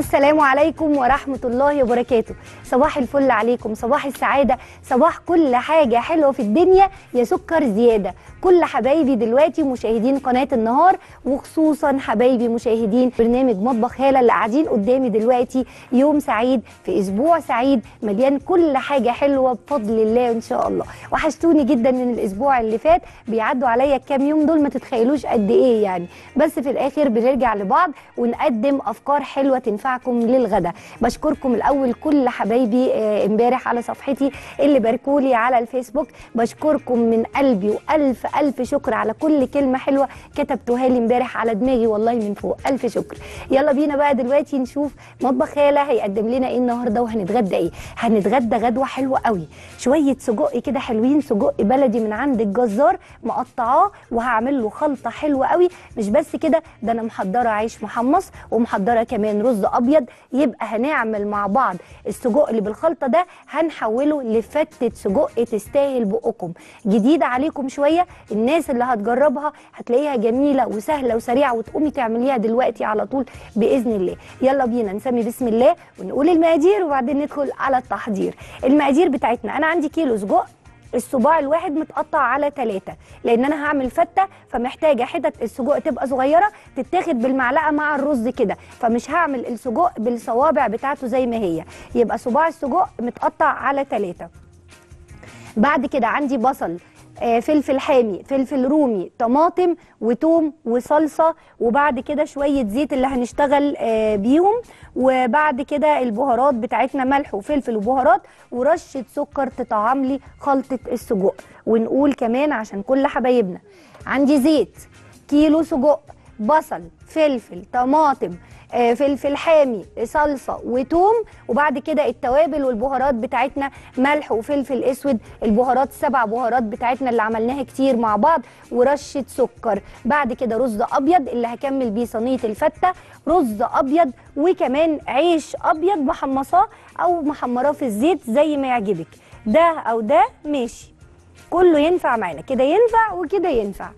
السلام عليكم ورحمة الله وبركاته. صباح الفل عليكم، صباح السعادة، صباح كل حاجة حلوة في الدنيا يا سكر زيادة. كل حبايبي دلوقتي مشاهدين قناة النهار، وخصوصا حبايبي مشاهدين برنامج مطبخ هالة اللي قاعدين قدامي دلوقتي، يوم سعيد في أسبوع سعيد مليان كل حاجة حلوة بفضل الله إن شاء الله. وحشتوني جدا من الأسبوع اللي فات، بيعدوا عليا الكام يوم دول ما تتخيلوش قد إيه يعني، بس في الآخر بنرجع لبعض ونقدم أفكار حلوة تنفعكم للغدا. بشكركم الأول كل حبايبي امبارح على صفحتي اللي باركولي على الفيسبوك، بشكركم من قلبي وألف ألف شكر على كل كلمة حلوة كتبتوها لي امبارح على دماغي والله من فوق، ألف شكر. يلا بينا بقى دلوقتي نشوف مطبخ هالة هيقدم لنا إيه النهارده وهنتغدى إيه. هنتغدى غدوة حلوة قوي، شوية سجق كده حلوين، سجق بلدي من عند الجزار مقطعاه، وهعمل له خلطة حلوة قوي. مش بس كده، ده أنا محضرة عيش محمص ومحضرة كمان رز ابيض، يبقى هنعمل مع بعض السجق اللي بالخلطه ده هنحوله لفتة سجق تستاهل بقكم، جديده عليكم شويه، الناس اللي هتجربها هتلاقيها جميله وسهله وسريعه وتقومي تعمليها دلوقتي على طول باذن الله. يلا بينا نسمي بسم الله ونقول المقادير وبعدين ندخل على التحضير. المقادير بتاعتنا، انا عندي كيلو سجق، الصباع الواحد متقطع على 3 لان انا هعمل فته، فمحتاجه حتت السجق تبقى صغيره تتاخد بالمعلقه مع الرز كده، فمش هعمل السجق بالصوابع بتاعته زي ما هي، يبقى صباع السجق متقطع على 3. بعد كده عندي بصل، فلفل حامي، فلفل رومي، طماطم وتوم وصلصه، وبعد كده شويه زيت اللي هنشتغل بيهم، وبعد كده البهارات بتاعتنا ملح وفلفل وبهارات ورشه سكر تطعم لي خلطه السجق. ونقول كمان عشان كل حبايبنا، عندي زيت، كيلو سجق، بصل، فلفل، طماطم، فلفل حامي، صلصه وتوم، وبعد كده التوابل والبهارات بتاعتنا ملح وفلفل اسود، البهارات السبع بهارات بتاعتنا اللي عملناها كتير مع بعض، ورشه سكر. بعد كده رز ابيض اللي هكمل بيه صينيه الفته، رز ابيض وكمان عيش ابيض محمصاه او محمراه في الزيت زي ما يعجبك، ده او ده ماشي، كله ينفع معانا، كده ينفع وكده ينفع.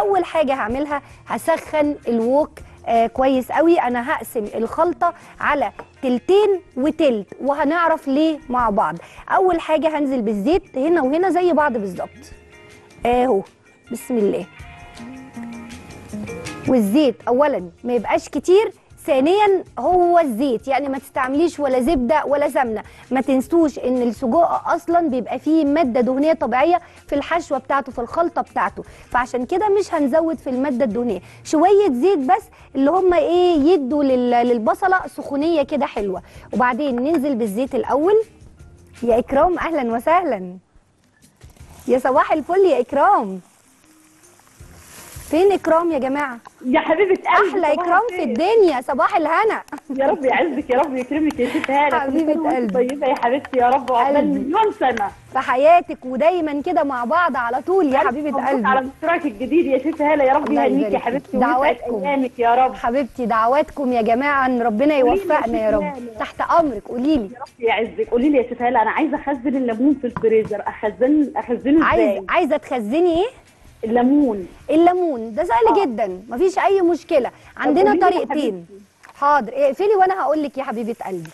اول حاجه هعملها هسخن الوك كويس قوي، انا هقسم الخلطه على 2 3/4 وهنعرف ليه مع بعض. اول حاجه هنزل بالزيت هنا وهنا زي بعض بالظبط اهو، بسم الله. والزيت اولا ما يبقاش كتير، ثانيا هو الزيت يعني ما تستعمليش ولا زبده ولا سمنه. ما تنسوش ان السجق اصلا بيبقى فيه ماده دهنيه طبيعيه في الحشوه بتاعته في الخلطه بتاعته، فعشان كده مش هنزود في الماده الدهنيه، شويه زيت بس اللي هم ايه يدوا للبصله سخونيه كده حلوه. وبعدين ننزل بالزيت الاول. يا اكرام اهلا وسهلا، يا صباح الفل يا اكرام. فين اكرام يا جماعه؟ يا حبيبه قلبي احلى اكرام في الدنيا، صباح الهنا. يا رب يعزك، يا رب يكرمك يا ست هاله، حبيبه قلبي طيبه يا حبيبتي، يا رب وعقبال مليون سنه في حياتك ودايما كده مع بعض على طول يا حبيبه قلبي. على مشروعك الجديد يا ست هاله، يا رب يهنيك يا حبيبتي، دعواتكم ايامك يا رب حبيبتي، دعواتكم يا جماعه ان ربنا يوفقنا يا رب. تحت امرك، قولي لي يا رب يعزك. قولي لي يا ست هاله، انا عايزه اخزن الليمون في الفريزر، اخزنه ازاي؟ عايزه تخزني ايه؟ الليمون ده سهل جدا، مفيش اي مشكله، عندنا طريقتين. حاضر، اقفلي وانا هقول لك يا حبيبه قلبي.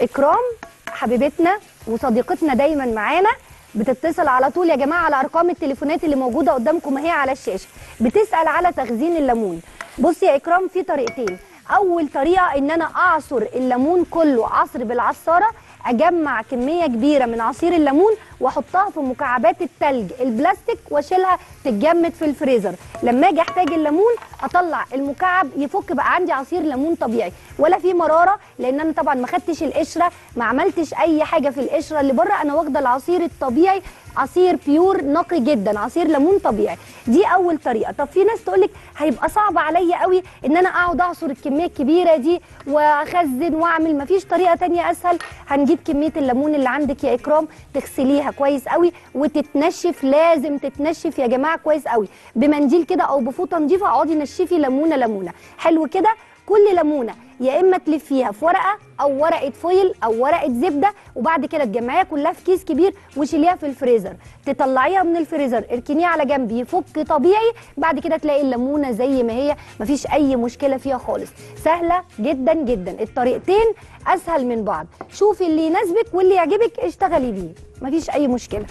اكرام حبيبتنا وصديقتنا دايما معانا، بتتصل على طول يا جماعه على ارقام التليفونات اللي موجوده قدامكم اهي على الشاشه، بتسال على تخزين الليمون. بصي يا اكرام، في طريقتين. اول طريقه ان انا اعصر الليمون كله عصر بالعصاره، اجمع كميه كبيره من عصير الليمون واحطها في مكعبات التلج البلاستيك واشيلها تتجمد في الفريزر، لما اجي احتاج الليمون اطلع المكعب يفك بقى عندي عصير ليمون طبيعي، ولا في مراره لان انا طبعا ما خدتش القشره، ما عملتش اي حاجه في القشره اللي بره، انا واخده العصير الطبيعي، عصير بيور نقي جدا، عصير ليمون طبيعي. دي اول طريقه. طب في ناس تقول لك هيبقى صعب عليا قوي ان انا اقعد اعصر الكميه الكبيره دي واخزن واعمل، مفيش طريقه ثانيه اسهل. هنجيب كميه الليمون اللي عندك يا اكرام، تغسليها كويس قوي وتتنشف، لازم تتنشف يا جماعه كويس قوي، بمنديل كده او بفوطه نضيفه اقعدي نشفي ليمونه ليمونه حلو كده، كل ليمونه يا اما تلفيها في ورقه او ورقه فويل او ورقه زبده، وبعد كده تجمعيها كلها في كيس كبير وشيليها في الفريزر، تطلعيها من الفريزر اركنيها على جنب يفك طبيعي، بعد كده تلاقي الليمونه زي ما هي مفيش اي مشكله فيها خالص، سهله جدا جدا. الطريقتين اسهل من بعض، شوفي اللي يناسبك واللي يعجبك اشتغلي بيه مفيش اي مشكله.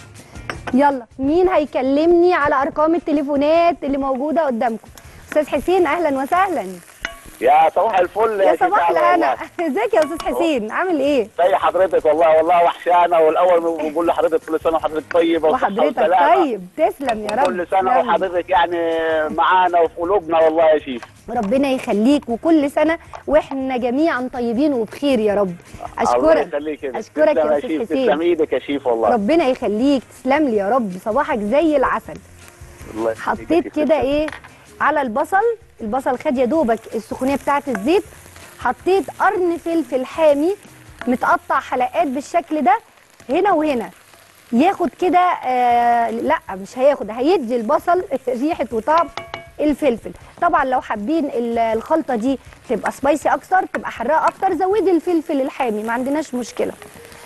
يلا مين هيكلمني على ارقام التليفونات اللي موجوده قدامكم؟ استاذ حسين اهلا وسهلا. يا صباح الفل يا صباح الهنا، ازيك يا استاذ حسين عامل ايه؟ زي حضرتك والله، والله وحشانه، والاول بقول لحضرتك كل سنه وحضرتك طيبه وحضرتك طيب. تسلم يا رب، كل سنه وحضرتك يعني معانا وفي قلوبنا والله يا شيخ، ربنا يخليك، وكل سنه واحنا جميعا طيبين وبخير يا رب. اشكرك اشكرك يا استاذ حسين، تسلم ايدك يا شيخ والله، ربنا يخليك تسلم لي يا رب، صباحك زي العسل. حطيت كده ايه على البصل، البصل خد يا دوبك السخونيه بتاعه الزيت، حطيت قرن فلفل حامي متقطع حلقات بالشكل ده هنا وهنا، ياخد كده لا مش هياخد، هيدي البصل ريحه وطعم الفلفل. طبعا لو حابين الخلطه دي تبقى سبايسي اكتر تبقى حراقه اكتر زودي الفلفل الحامي ما عندناش مشكله،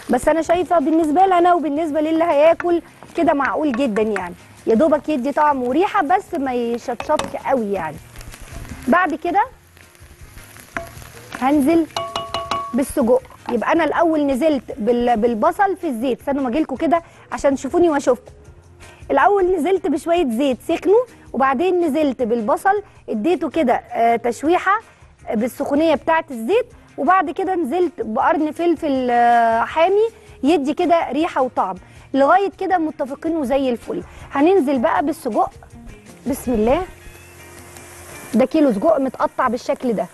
بس انا شايفه بالنسبه لنا وبالنسبه للي هياكل كده معقول جدا، يعني يا دوبك يدي طعم وريحه بس ما يشطشطش قوي يعني. بعد كده هنزل بالسجق، يبقى انا الاول نزلت بالبصل في الزيت، استنوا ما اجيلكوا كده عشان تشوفوني واشوفكم. الاول نزلت بشويه زيت سخنوا، وبعدين نزلت بالبصل اديته كده تشويحه بالسخونيه بتاعه الزيت، وبعد كده نزلت بقرن فلفل حامي يدي كده ريحه وطعم، لغايه كده متفقين وزي الفل. هننزل بقى بالسجق، بسم الله، ده كيلو سجق متقطع بالشكل ده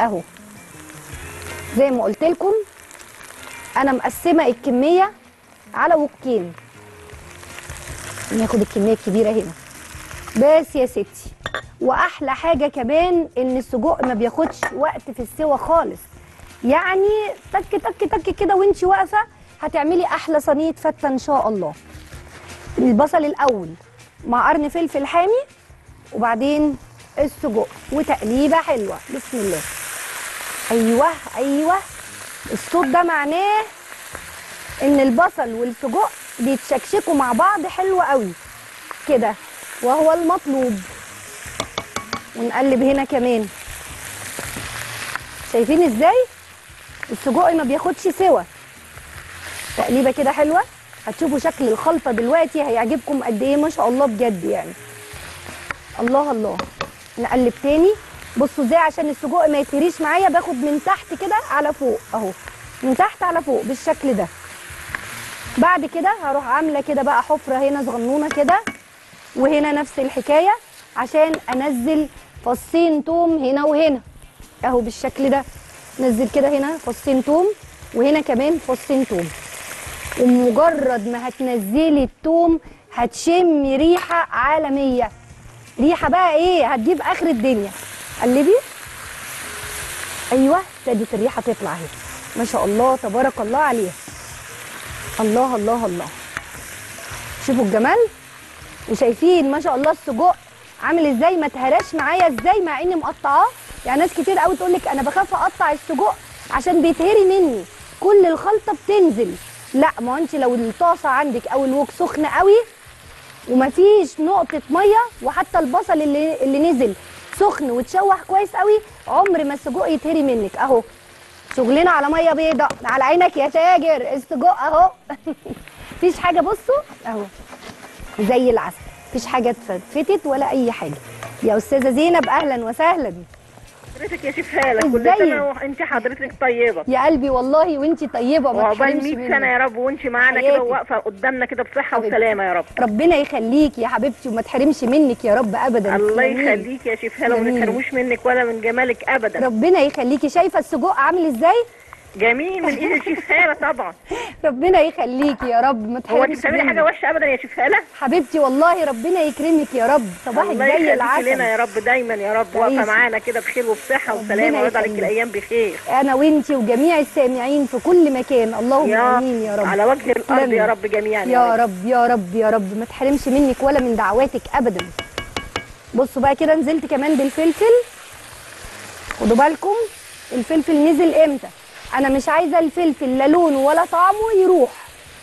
اهو، زي ما قلت لكم انا مقسمه الكميه على وقين، ناخد الكميه الكبيره هنا بس يا ستي. واحلى حاجه كمان ان السجق ما بياخدش وقت في السوى خالص، يعني تك تك تك كده وانت واقفه هتعملي احلى صينيه فته ان شاء الله. البصل الاول مع قرن فلفل حامي وبعدين السجق وتقليبه حلوه بسم الله. ايوه ايوه الصوت ده معناه ان البصل والسجق بيتشكشكوا مع بعض حلو قوي كده وهو المطلوب. ونقلب هنا كمان، شايفين ازاي السجق ما بياخدش سوى، تقليبه كده حلوه. هتشوفوا شكل الخلطه دلوقتي هيعجبكم قد ايه ما شاء الله بجد يعني، الله الله. نقلب تاني، بصوا ازاي عشان السجق ما يتهريش معايا، باخد من تحت كده على فوق اهو، من تحت على فوق بالشكل ده. بعد كده هروح عامله كده بقى حفره هنا صغنونه كده، وهنا نفس الحكايه عشان انزل فصين توم هنا وهنا اهو بالشكل ده، نزل كده هنا فصين توم وهنا كمان فصين توم. ومجرد ما هتنزلي التوم هتشمي ريحه عالميه، ريحه بقى ايه هتجيب اخر الدنيا. قلبي، ايوه ابتدت الريحه تطلع اهي ما شاء الله تبارك الله عليها، الله الله الله. شوفوا الجمال، وشايفين ما شاء الله السجق عامل ازاي ما اتهراش معايا ازاي مع اني مقطعاه. يعني ناس كتير قوي تقول لك انا بخاف اقطع السجق عشان بيتهري مني كل الخلطه بتنزل، لا ما انت لو الطاسه عندك او الوك سخنه قوي ومفيش نقطه ميه، وحتى البصل اللي نزل سخن وتشوح كويس قوي، عمر ما السجق يتهري منك اهو. شغلنا على ميه بيضاء، على عينك يا تاجر السجق اهو مفيش حاجه، بصوا اهو زي العسل مفيش حاجه اتفتت ولا اي حاجه. يا استاذه زينب اهلا وسهلا حضرتك يا شيف هاله، كل سنه وانت حضرتك طيبه يا قلبي والله، وانت طيبه ما تحرمش مني، وعقبال 100 سنه يا رب وانت معانا كده واقفه قدامنا كده بصحه وسلامه يا رب، ربنا يخليك يا حبيبتي وما تحرمش منك يا رب ابدا. الله يخليك يا شيف هاله وما نتحرموش منك ولا من جمالك ابدا، ربنا يخليكي. شايفه السجق عامل ازاي جميل من ايد الشيف هاله طبعا ربنا يخليكي يا رب ما تحرمش مني. هو انت بتعملي حاجه وحشه ابدا يا شيف هاله حبيبتي والله، ربنا يكرمك يا رب، صباحك زي العسل لنا يا رب دايما يا رب، واقفه معانا كده بخير وبصحه وسلامه ويرضى عليك الايام بخير انا وانت وجميع السامعين في كل مكان، اللهم امين يا رب على وجه الارض يا رب جميعا يا رب يا رب يا رب ما تحرمش منك ولا من دعواتك ابدا. بصوا بقى كده نزلت كمان بالفلفل خدوا بالكم الفلفل نزل امتى. انا مش عايزه الفلفل لا لونه ولا طعمه يروح،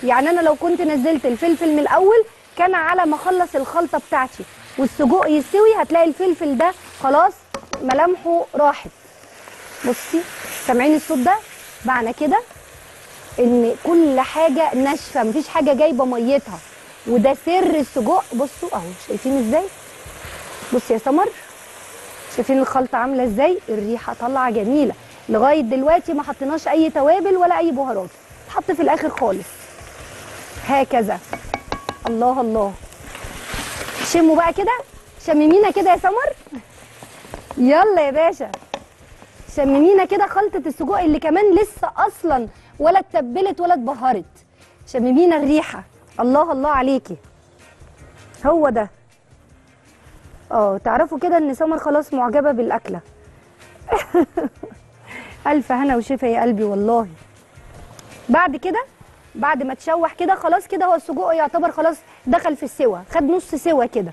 يعني انا لو كنت نزلت الفلفل من الاول كان على ما اخلص الخلطه بتاعتي والسجق يستوي هتلاقي الفلفل ده خلاص ملامحه راحت. بصي سامعين الصوت ده؟ معنى كده ان كل حاجه ناشفه، مفيش حاجه جايبه ميتها، وده سر السجق. بصوا اهو شايفين ازاي؟ بص يا سمر شايفين الخلطه عامله ازاي؟ الريحه طالعه جميله. لغايه دلوقتي ما حطيناش اي توابل ولا اي بهارات، اتحط في الاخر خالص هكذا. الله الله، شموا بقى كده، شممينا كده يا سمر، يلا يا باشا شممينا كده خلطه السجق اللي كمان لسه اصلا ولا اتبلت ولا اتبهرت. شممينا الريحه، الله الله عليكي، هو ده. تعرفوا كده ان سمر خلاص معجبه بالاكله. الف هنا وشفا يا قلبي والله. بعد كده بعد ما تشوح كده خلاص كده هو السجق يعتبر خلاص دخل في السوا، خد نص سوا كده.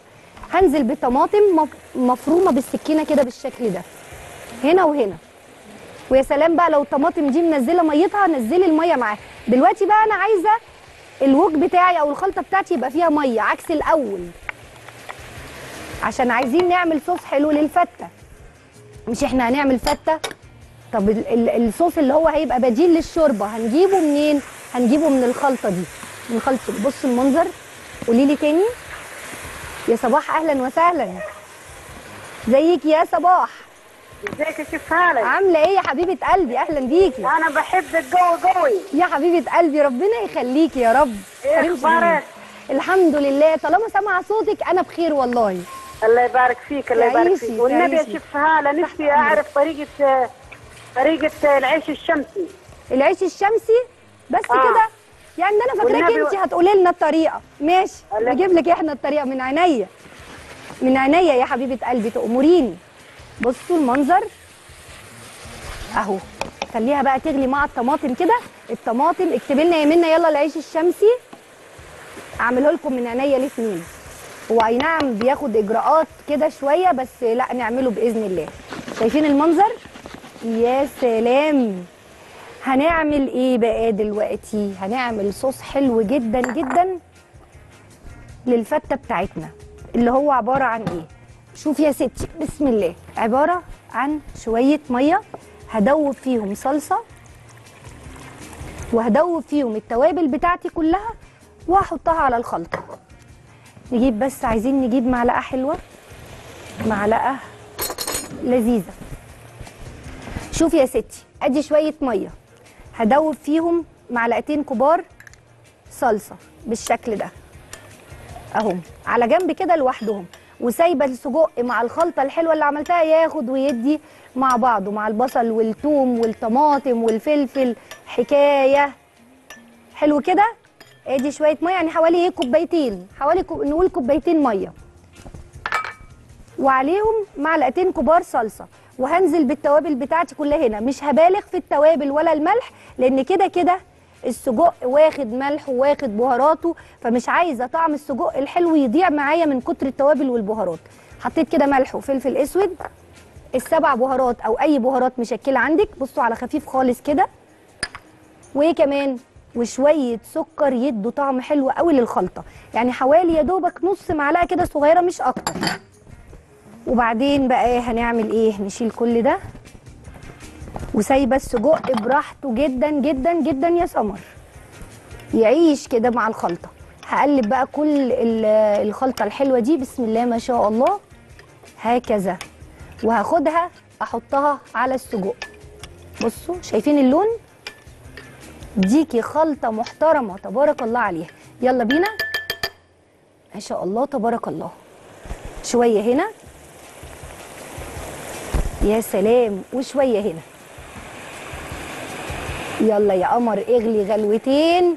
هنزل بالطماطم مفرومه بالسكينه كده بالشكل ده هنا وهنا. ويا سلام بقى لو الطماطم دي منزله ميتها نزلي الميه معاها. دلوقتي بقى انا عايزه الوج بتاعي او الخلطه بتاعتي يبقى فيها ميه عكس الاول، عشان عايزين نعمل صوص حلو للفته. مش احنا هنعمل فته؟ طب الصوص اللي هو هيبقى بديل للشوربه هنجيبه منين؟ هنجيبه من الخلطه دي، من خلطه. بصوا المنظر، قولي لي تاني يا صباح. اهلا وسهلا، زيك يا صباح. ازيك يا شيف هالة؟ عامله ايه يا حبيبه قلبي؟ اهلا بيكي. انا بحب الجو قوي يا حبيبه قلبي، ربنا يخليكي يا رب. ايه اخبارك؟ الحمد لله، طالما سامعه صوتك انا بخير والله. الله يبارك فيك، الله يبارك فيك. والنبي يا شيف هالة نفسي اعرف طريقه العيش الشمسي. العيش الشمسي بس كده؟ يعني انا فاكراك انت هتقولي لنا الطريقه. ماشي، نجيب لك احنا الطريقه من عينيا، من عينيا يا حبيبه قلبي، تأمريني. بصوا المنظر اهو، خليها بقى تغلي مع الطماطم كده. الطماطم اكتبي لنا يا منى يلا العيش الشمسي، اعمله لكم من عينيا الاثنين. هو اي نعم بياخد اجراءات كده شويه بس لا نعمله باذن الله. شايفين المنظر؟ يا سلام. هنعمل ايه بقى دلوقتي؟ هنعمل صوص حلو جدا جدا للفته بتاعتنا، اللي هو عباره عن ايه؟ شوف يا ستي، بسم الله. عباره عن شويه ميه هدوب فيهم صلصه وهدوب فيهم التوابل بتاعتي كلها وهحطها على الخلطه. نجيب بس، عايزين نجيب معلقه حلوه، معلقه لذيذه. شوف يا ستي، ادي شويه ميه هدوب فيهم معلقتين كبار صلصه بالشكل ده اهو، على جنب كده لوحدهم، وسايبه السجق مع الخلطه الحلوه اللي عملتها ياخد ويدي مع بعضه، مع البصل والثوم والطماطم والفلفل. حكايه حلو كده. ادي شويه ميه، يعني حوالي ايه، كوبايتين، حوالي نقول كوبايتين ميه، وعليهم معلقتين كبار صلصه. وهنزل بالتوابل بتاعتي كلها هنا، مش هبالغ في التوابل ولا الملح، لان كده كده السجق واخد ملح وواخد بهاراته، فمش عايزه طعم السجق الحلو يضيع معايا من كتر التوابل والبهارات. حطيت كده ملح وفلفل اسود، السبع بهارات او اي بهارات مشكله عندك، بصوا على خفيف خالص كده، وكمان وشويه سكر يدوا طعم حلو قوي للخلطه، يعني حوالي يا دوبك نص معلقه كده صغيره مش اكتر. وبعدين بقى هنعمل ايه؟ نشيل كل ده، وسايبه السجق براحته جدا جدا جدا يا سمر يعيش كده مع الخلطه. هقلب بقى كل الخلطه الحلوه دي، بسم الله ما شاء الله، هكذا. وهاخدها احطها على السجق. بصوا شايفين اللون؟ ديكي خلطه محترمه تبارك الله عليها. يلا بينا، ما شاء الله تبارك الله. شويه هنا، يا سلام، وشويه هنا. يلا يا قمر اغلي غلوتين،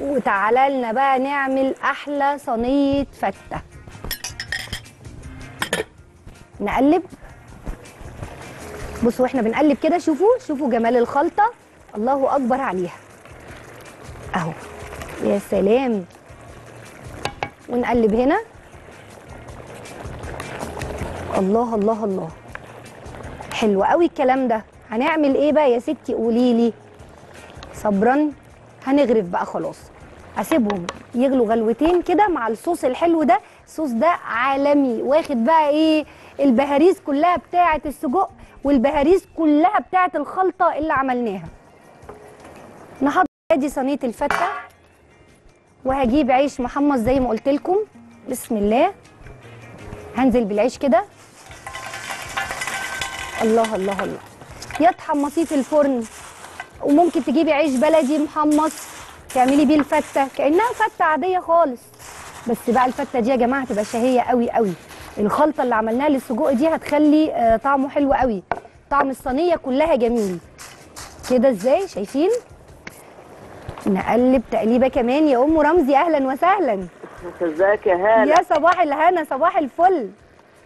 وتعالى لنا بقى نعمل احلى صينيه فته. نقلب، بصوا احنا بنقلب كده، شوفوا شوفوا جمال الخلطه، الله اكبر عليها اهو، يا سلام. ونقلب هنا، الله الله الله، حلو قوي الكلام ده. هنعمل ايه بقى يا ستي؟ قولي لي. صبرا هنغرف بقى خلاص، اسيبهم يغلوا غلوتين كده مع الصوص الحلو ده. الصوص ده عالمي، واخد بقى ايه البهاريز كلها بتاعه السجق والبهاريز كلها بتاعه الخلطه اللي عملناها. نحط ادي صينيه الفته، وهجيب عيش محمص زي ما قلت لكم. بسم الله، هنزل بالعيش كده. الله الله الله، يا تحمصيه في الفرن، وممكن تجيبي عيش بلدي محمص تعملي بيه الفته كانها فته عاديه خالص. بس بقى الفته دي يا جماعه هتبقى شهيه قوي قوي. الخلطه اللي عملناها للسجق دي هتخلي طعمه حلو قوي، طعم الصينيه كلها جميل كده. ازاي شايفين؟ نقلب تقليبه كمان. يا ام رمزي اهلا وسهلا. ازيك يا هاله؟ يا صباح الهنا، صباح الفل.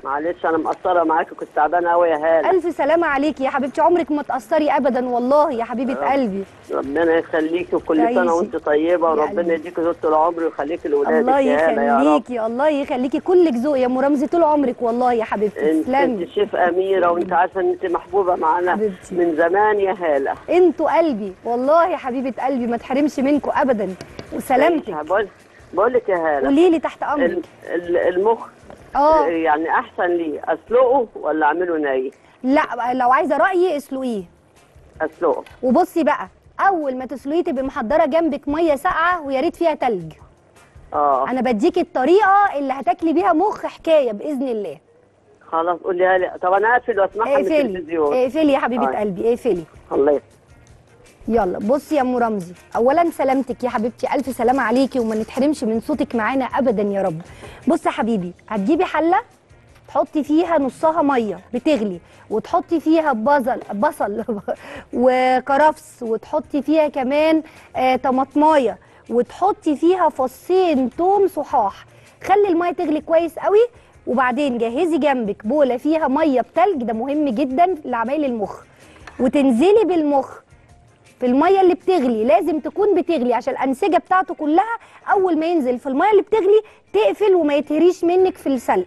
معلش انا مقصره معاكي، كنت تعبانه قوي يا هاله. الف سلامه عليكي يا حبيبتي، عمرك ما تقصري ابدا والله يا حبيبه قلبي. ربنا يخليكي، وكل سنه وانت طيبه، وربنا يديكي ذوق طول العمر ويخليكي لاولادك يا هاله. الله يخليكي، الله يخليكي، كلك ذوق يا ام رمزي طول عمرك والله يا حبيبتي. انت شيف اميره، وانت عارفه ان انت محبوبه معانا من زمان يا هاله. انتوا قلبي والله يا حبيبه قلبي، ما تحرمش منكم ابدا. وسلامتك. بقول لك يا هاله، قولي لي تحت امرك. المخ يعني احسن لي اسلقه ولا اعمله ني؟ لا لو عايزه رايي اسلقيه. اسلقه. وبصي بقى، اول ما تسلقيه تبقي محضره جنبك ميه ساقعه ويا ريت فيها تلج. انا بديكي الطريقه اللي هتاكلي بيها مخ حكايه باذن الله. خلاص قولي لي. طب انا اقفل واسمعها من التلفزيون. اقفلي يا حبيبه قلبي، اقفلي. الله يسلمك. يلا بصي يا ام رمزي، اولا سلامتك يا حبيبتي، الف سلامه عليكي، وما نتحرمش من صوتك معانا ابدا يا رب. بصي يا حبيبي، هتجيبي حله تحطي فيها نصها ميه بتغلي، وتحطي فيها بصل وكرفس، وتحطي فيها كمان طماطمايه، وتحطي فيها فصين توم صحاح. خلي الميه تغلي كويس قوي، وبعدين جهزي جنبك بوله فيها ميه بتلج، ده مهم جدا لعمايل المخ. وتنزلي بالمخ في الميه اللي بتغلي، لازم تكون بتغلي عشان الانسجه بتاعته كلها. اول ما ينزل في الميه اللي بتغلي تقفل وما يتهريش منك في السلق.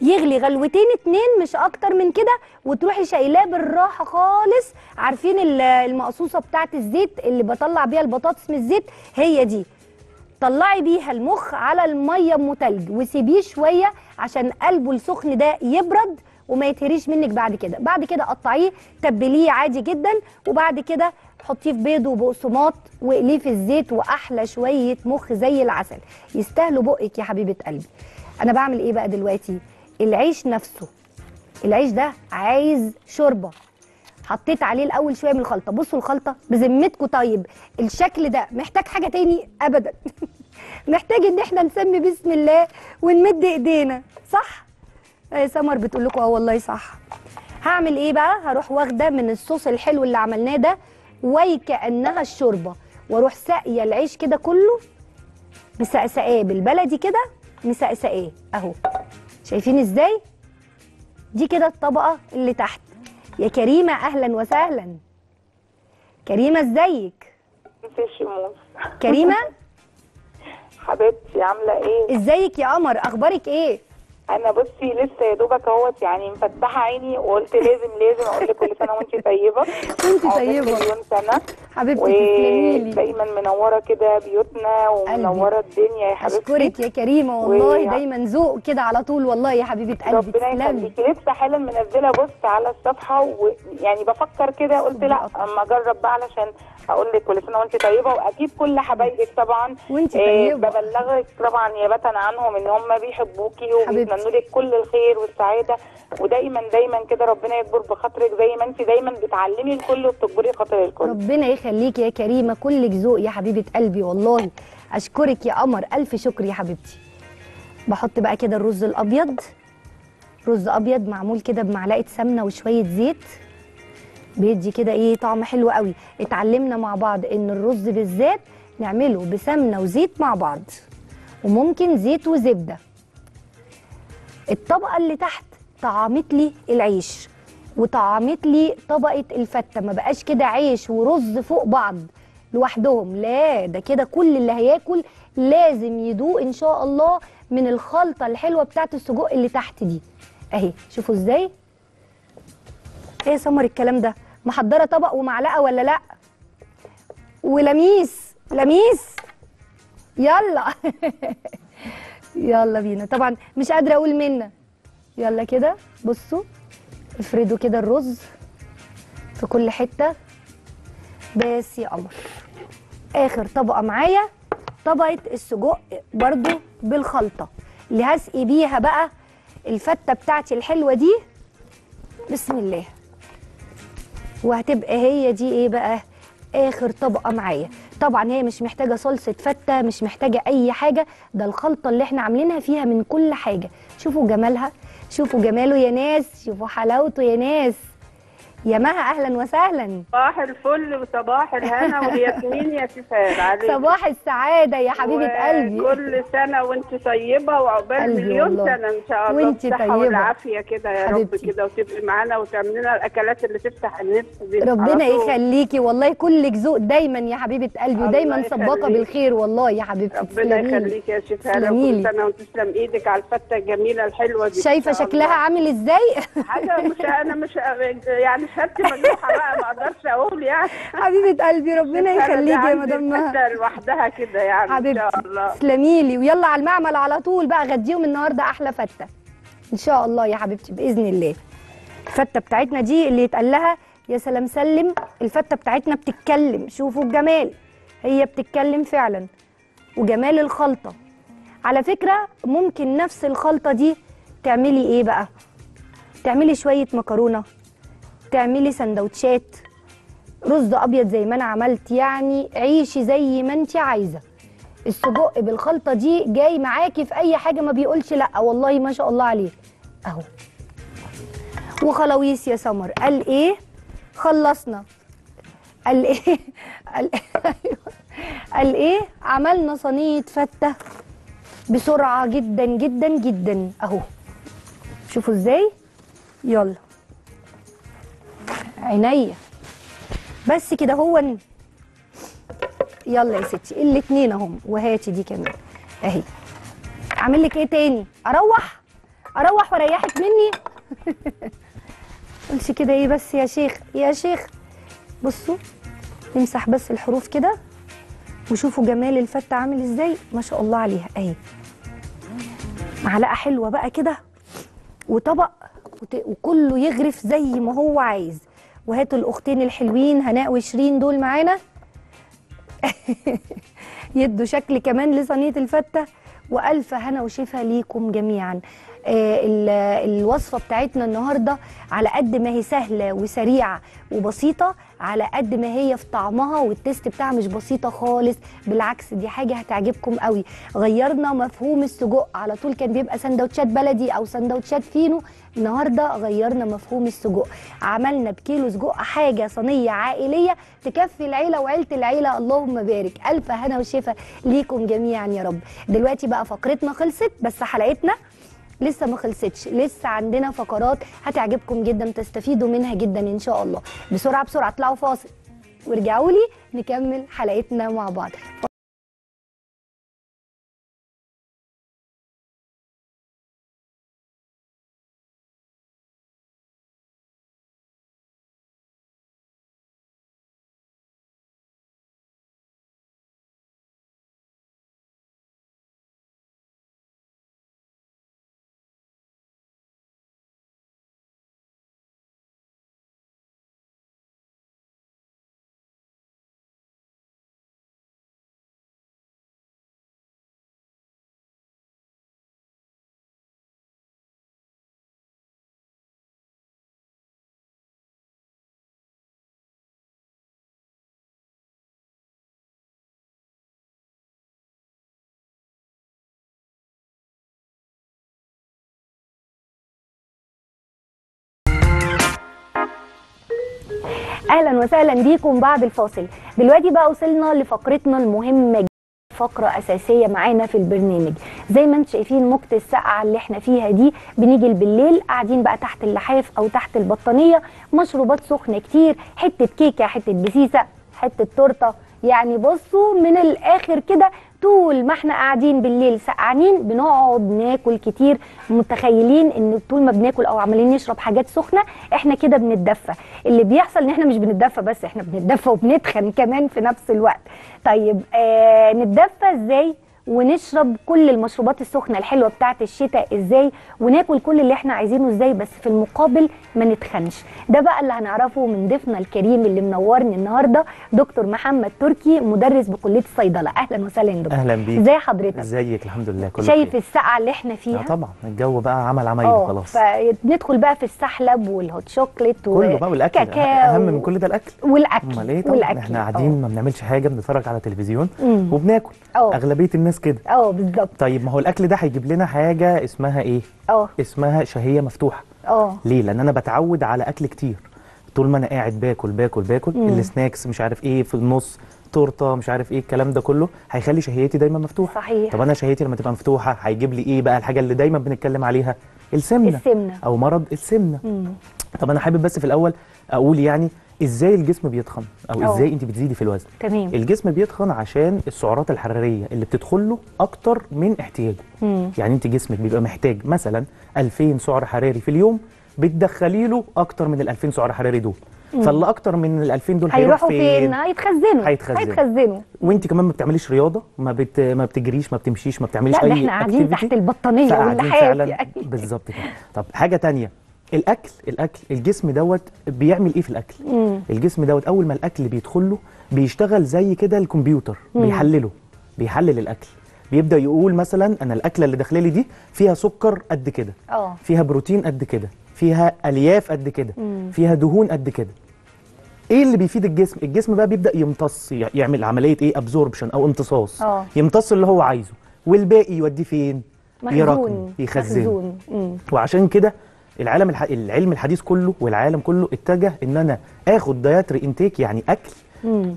يغلي غلوتين اتنين مش اكتر من كده، وتروحي شايلاه بالراحه خالص. عارفين المقصوصه بتاعه الزيت اللي بطلع بيها البطاطس من الزيت؟ هي دي طلعي بيها المخ على الميه ام تلج، وسيبيه شويه عشان قلبه السخن ده يبرد وما يتهريش منك. بعد كده قطعيه تبليه عادي جدا، وبعد كده حطيه في بيض وبقسماط واقليه في الزيت، واحلى شويه مخ زي العسل يستاهلوا بقك يا حبيبه قلبي. انا بعمل ايه بقى دلوقتي؟ العيش نفسه، العيش ده عايز شوربه. حطيت عليه الاول شويه من الخلطه. بصوا الخلطه بذمتكم، طيب الشكل ده محتاج حاجه تاني؟ ابدا محتاج ان احنا نسمي بسم الله ونمد ايدينا، صح؟ سمر بتقول لكم والله صح. هعمل ايه بقى؟ هروح واخده من الصوص الحلو اللي عملناه ده وكأنها الشوربه، واروح ساقيه العيش كده كله، مسقساه بالبلدي كده، مسقساه اهو. شايفين ازاي؟ دي كده الطبقه اللي تحت. يا كريمه اهلا وسهلا. كريمه ازيك؟ مفيش موس. كريمه حبيبتي عامله ايه؟ ازيك يا قمر، اخبارك ايه؟ انا بصي لسه يا دوبك اهوت يعني مفتحه عيني، وقلت لازم اقول لك كل سنه وانت طيبه. وانت طيبه مليون سنه حبيبتي، تسلميلي. دايما منوره كده بيوتنا ومنوره الدنيا يا حبيبتي. اشكرك يا كريمه والله، دايما ذوق كده على طول والله يا حبيبه قلبي. ربنا يخليكي. لسه حالا منزله بوست على الصفحه، ويعني بفكر كده قلت لا اما اجرب بقى علشان اقول لك كل سنه وانت طيبه، واكيد كل حبايبك طبعا وانت طيبه ببلغك طبعا نيابه عنهم ان هم بيحبوكي وبيتمنوا لك كل الخير والسعاده، ودايما كده ربنا يكبر بخاطرك زي ما انت دايما بتعلمي الكل وبتكبري خاطر الكل. ربنا يخليكي يا كريمه، كلك ذوق يا حبيبه قلبي والله. اشكرك يا قمر، الف شكر يا حبيبتي. بحط بقى كده الرز الابيض، رز ابيض معمول كده بمعلقه سمنه وشويه زيت، بيدي كده ايه طعم حلو قوي. اتعلمنا مع بعض ان الرز بالذات نعمله بسمنه وزيت مع بعض، وممكن زيت وزبده. الطبقه اللي تحت طعمت لي العيش، وطعمت لي طبقه الفته، ما بقاش كده عيش ورز فوق بعض لوحدهم، لا ده كده كل اللي هياكل لازم يدوق ان شاء الله من الخلطه الحلوه بتاعت السجق اللي تحت دي اهي. شوفوا ازاي ايه يا سمر الكلام ده؟ محضره طبق ومعلقه ولا لا؟ ولميس لميس يلا يلا بينا. طبعا مش قادره اقول منا. يلا كده بصوا افردوا كده الرز في كل حته. بس يا قمر اخر طبقه معايا طبقه السجق برضو بالخلطه اللي هسقي بيها بقى الفته بتاعتي الحلوه دي. بسم الله. وهتبقى هي دي ايه بقى اخر طبقه معايا. طبعا هي مش محتاجه صلصه فته، مش محتاجه اي حاجه، ده الخلطه اللي احنا عاملينها فيها من كل حاجه. شوفوا جمالها، شوفوا جماله يا ناس، شوفوا حلاوته يا ناس. يا مها اهلا وسهلا. صباح الفل وصباح الهنا والياسمين يا شفاء عليك. صباح السعاده يا حبيبه قلبي. كل سنه وانت طيبه وعقبال مليون سنه ان شاء الله. وانت طيبه والعافيه كده يا رب كده، وتبقي معانا وتعملي لنا الاكلات اللي تفتح النفس دي. ربنا يخليكي والله، كلك ذوق دايما يا حبيبه قلبي، ودايما صباقه بالخير والله يا حبيبتي. ربنا يخليكي يا شفاء. كل سنه وتسلم ايدك على الفته الجميله الحلوه دي. شايفه شكلها عامل ازاي؟ حاجه مش انا مش يعني خدت مجروحه بقى ما اقدرش اقول يعني. حبيبه قلبي ربنا يخليكي يا مدام مها لوحدها كده يعني ان شاء الله. تسلمي لي ويلا على المعمل على طول بقى، غديهم النهارده احلى فته ان شاء الله يا حبيبتي باذن الله. الفته بتاعتنا دي اللي يتقال لها يا سلام سلم، الفته بتاعتنا بتتكلم. شوفوا الجمال، هي بتتكلم فعلا وجمال الخلطه. على فكره ممكن نفس الخلطه دي تعملي ايه بقى؟ تعملي شويه مكرونه، تعملي سندوتشات، رز ابيض زي ما انا عملت، يعني عيشي زي ما انت عايزه. السجق بالخلطه دي جاي معاكي في اي حاجه، ما بيقولش لا والله ما شاء الله عليه اهو. وخلاويص يا سمر. قال ايه؟ خلصنا. قال ايه؟ قال ايه؟ قال ايه؟ عملنا صينيه فته بسرعه جدا جدا جدا اهو. شوفوا ازاي. يلا عينيا بس كده هون. يلا يا ستي الاتنين اهم، وهاتي دي كمان اهي. اعمل لك ايه تاني؟ اروح اروح واريحك مني قولش كده ايه بس يا شيخ يا شيخ. بصوا نمسح بس الحروف كده وشوفوا جمال الفتة عامل ازاي ما شاء الله عليها اهي. معلقه حلوه بقى كده وطبق وكله يغرف زي ما هو عايز. وهاتوا الاختين الحلوين هناء وشيرين دول معانا يدوا شكل كمان لصينيه الفته. والف هنا وشفا ليكم جميعا. الوصفه بتاعتنا النهارده على قد ما هي سهله وسريعه وبسيطه، على قد ما هي في طعمها والتست بتاعها مش بسيطه خالص، بالعكس دي حاجه هتعجبكم قوي. غيرنا مفهوم السجق، على طول كان بيبقى سندوتشات بلدي او سندوتشات فينو، النهارده غيرنا مفهوم السجق، عملنا بكيلو سجق حاجه صينيه عائليه تكفي العيله وعيله العيله. اللهم بارك. الف هنا وشفا ليكم جميعا يا رب. دلوقتي بقى فقرتنا خلصت بس حلقتنا لسه ما خلصتش، لسه عندنا فقرات هتعجبكم جدا تستفيدوا منها جدا ان شاء الله. بسرعه بسرعه اطلعوا فاصل وارجعوا لي نكمل حلقتنا مع بعض. اهلا وسهلا بيكم بعد الفاصل. دلوقتي بقى وصلنا لفقرتنا المهمه جدا، فقره اساسيه معانا في البرنامج. زي ما انتم شايفين موجه السقعه اللي احنا فيها دي، بنيجي بالليل قاعدين بقى تحت اللحاف او تحت البطانيه، مشروبات سخنه كتير، حته كيكه، حته بسيسه، حته تورته، يعني بصوا من الاخر كده، طول ما احنا قاعدين بالليل سقعانين بنقعد ناكل كتير، متخيلين ان طول ما بناكل او عمالين نشرب حاجات سخنه احنا كده بنتدفى. اللي بيحصل ان احنا مش بنتدفى بس، احنا بنتدفى وبنتخن كمان في نفس الوقت. طيب نتدفى ازاي ونشرب كل المشروبات السخنه الحلوه بتاعه الشتاء ازاي، وناكل كل اللي احنا عايزينه ازاي، بس في المقابل ما نتخنش؟ ده بقى اللي هنعرفه من ضيفنا الكريم اللي منورني النهارده، دكتور محمد تركي، مدرس بكليه الصيدله. اهلا وسهلا يا دكتور. اهلا بيك. ازي حضرتك؟ ازيك؟ الحمد لله كله بخير. شايف السقعه اللي احنا فيها؟ طبعا الجو بقى عمل عمايل خلاص، فندخل بقى في السحلب والهوت شوكليت كله بقى، والاكل اهم من كل ده، الاكل والاكل. احنا قاعدين ما بنعملش حاجه، بنتفرج على تلفزيون وبناكل، اغلبيه الناس كده. بالظبط. طيب ما هو الاكل ده هيجيب لنا حاجه اسمها ايه؟ اسمها شهيه مفتوحه. ليه؟ لان انا بتعود على اكل كتير، طول ما انا قاعد باكل باكل باكل، السناكس مش عارف ايه في النص، تورته مش عارف ايه، الكلام ده كله هيخلي شهيتي دايما مفتوحه. صحيح. طب انا شهيتي لما تبقى مفتوحه هيجيب لي ايه بقى الحاجه اللي دايما بنتكلم عليها؟ السمنه او مرض السمنه. طب انا حابب بس في الاول اقول يعني ازاي الجسم بيتخن او ازاي انت بتزيدي في الوزن. تمام. الجسم بيتخن عشان السعرات الحراريه اللي بتدخل له اكتر من احتياجه. يعني انت جسمك بيبقى محتاج مثلا 2000 سعر حراري في اليوم، بتدخلي له اكتر من ال 2000 سعر حراري دول. فاللي اكتر من ال 2000 دول هيروحوا فين؟ هيتخزنوا. وانت كمان ما بتعمليش رياضه، ما بتجريش، ما بتمشيش، ما بتعمليش اي حاجه. احنا قاعدين تحت البطانيه ولا حاجه. بالظبط كده. طب حاجه ثانيه، الاكل الجسم دوت بيعمل ايه في الاكل؟ الجسم دوت اول ما الاكل بيدخله بيشتغل زي كده الكمبيوتر، بيحلل الاكل، بيبدا يقول مثلا انا الاكله اللي داخله لي دي فيها سكر قد كده، فيها بروتين قد كده، فيها الياف قد كده، فيها دهون قد كده. ايه اللي بيفيد الجسم؟ الجسم بقى بيبدا يمتص، يعمل عمليه ايه؟ ابزوربشن او امتصاص. يمتص اللي هو عايزه، والباقي يوديه فين؟ يراكم، يخزنه. وعشان كده العلم الحديث كله والعالم كله اتجه ان انا اخد دايتري انتيك، يعني اكل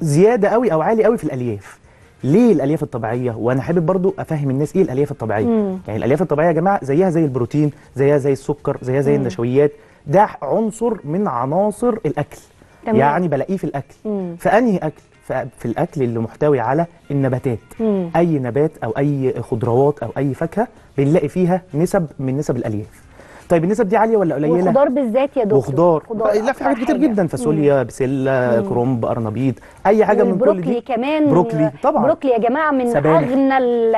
زياده قوي او عالي قوي في الالياف. ليه الالياف الطبيعيه؟ وانا حابب برضو افهم الناس ايه الالياف الطبيعيه. يعني الالياف الطبيعيه يا جماعه زيها زي البروتين، زيها زي السكر، زيها زي النشويات، ده عنصر من عناصر الاكل. تمام. يعني بلاقيه في الاكل. فانهي اكل؟ في الاكل اللي محتوي على النباتات. اي نبات او اي خضروات او اي فاكهه بنلاقي فيها نسب من نسب الالياف. طيب النسب دي عاليه ولا قليله؟ وخضار بالذات يا دكتور. وخضار لا، في حاجات كتير جدا، فاصوليا، بسله، كرنب، قرنبيط، اي حاجه من كل دي. بروكلي كمان. بروكلي طبعا. بروكلي يا جماعه من اغنى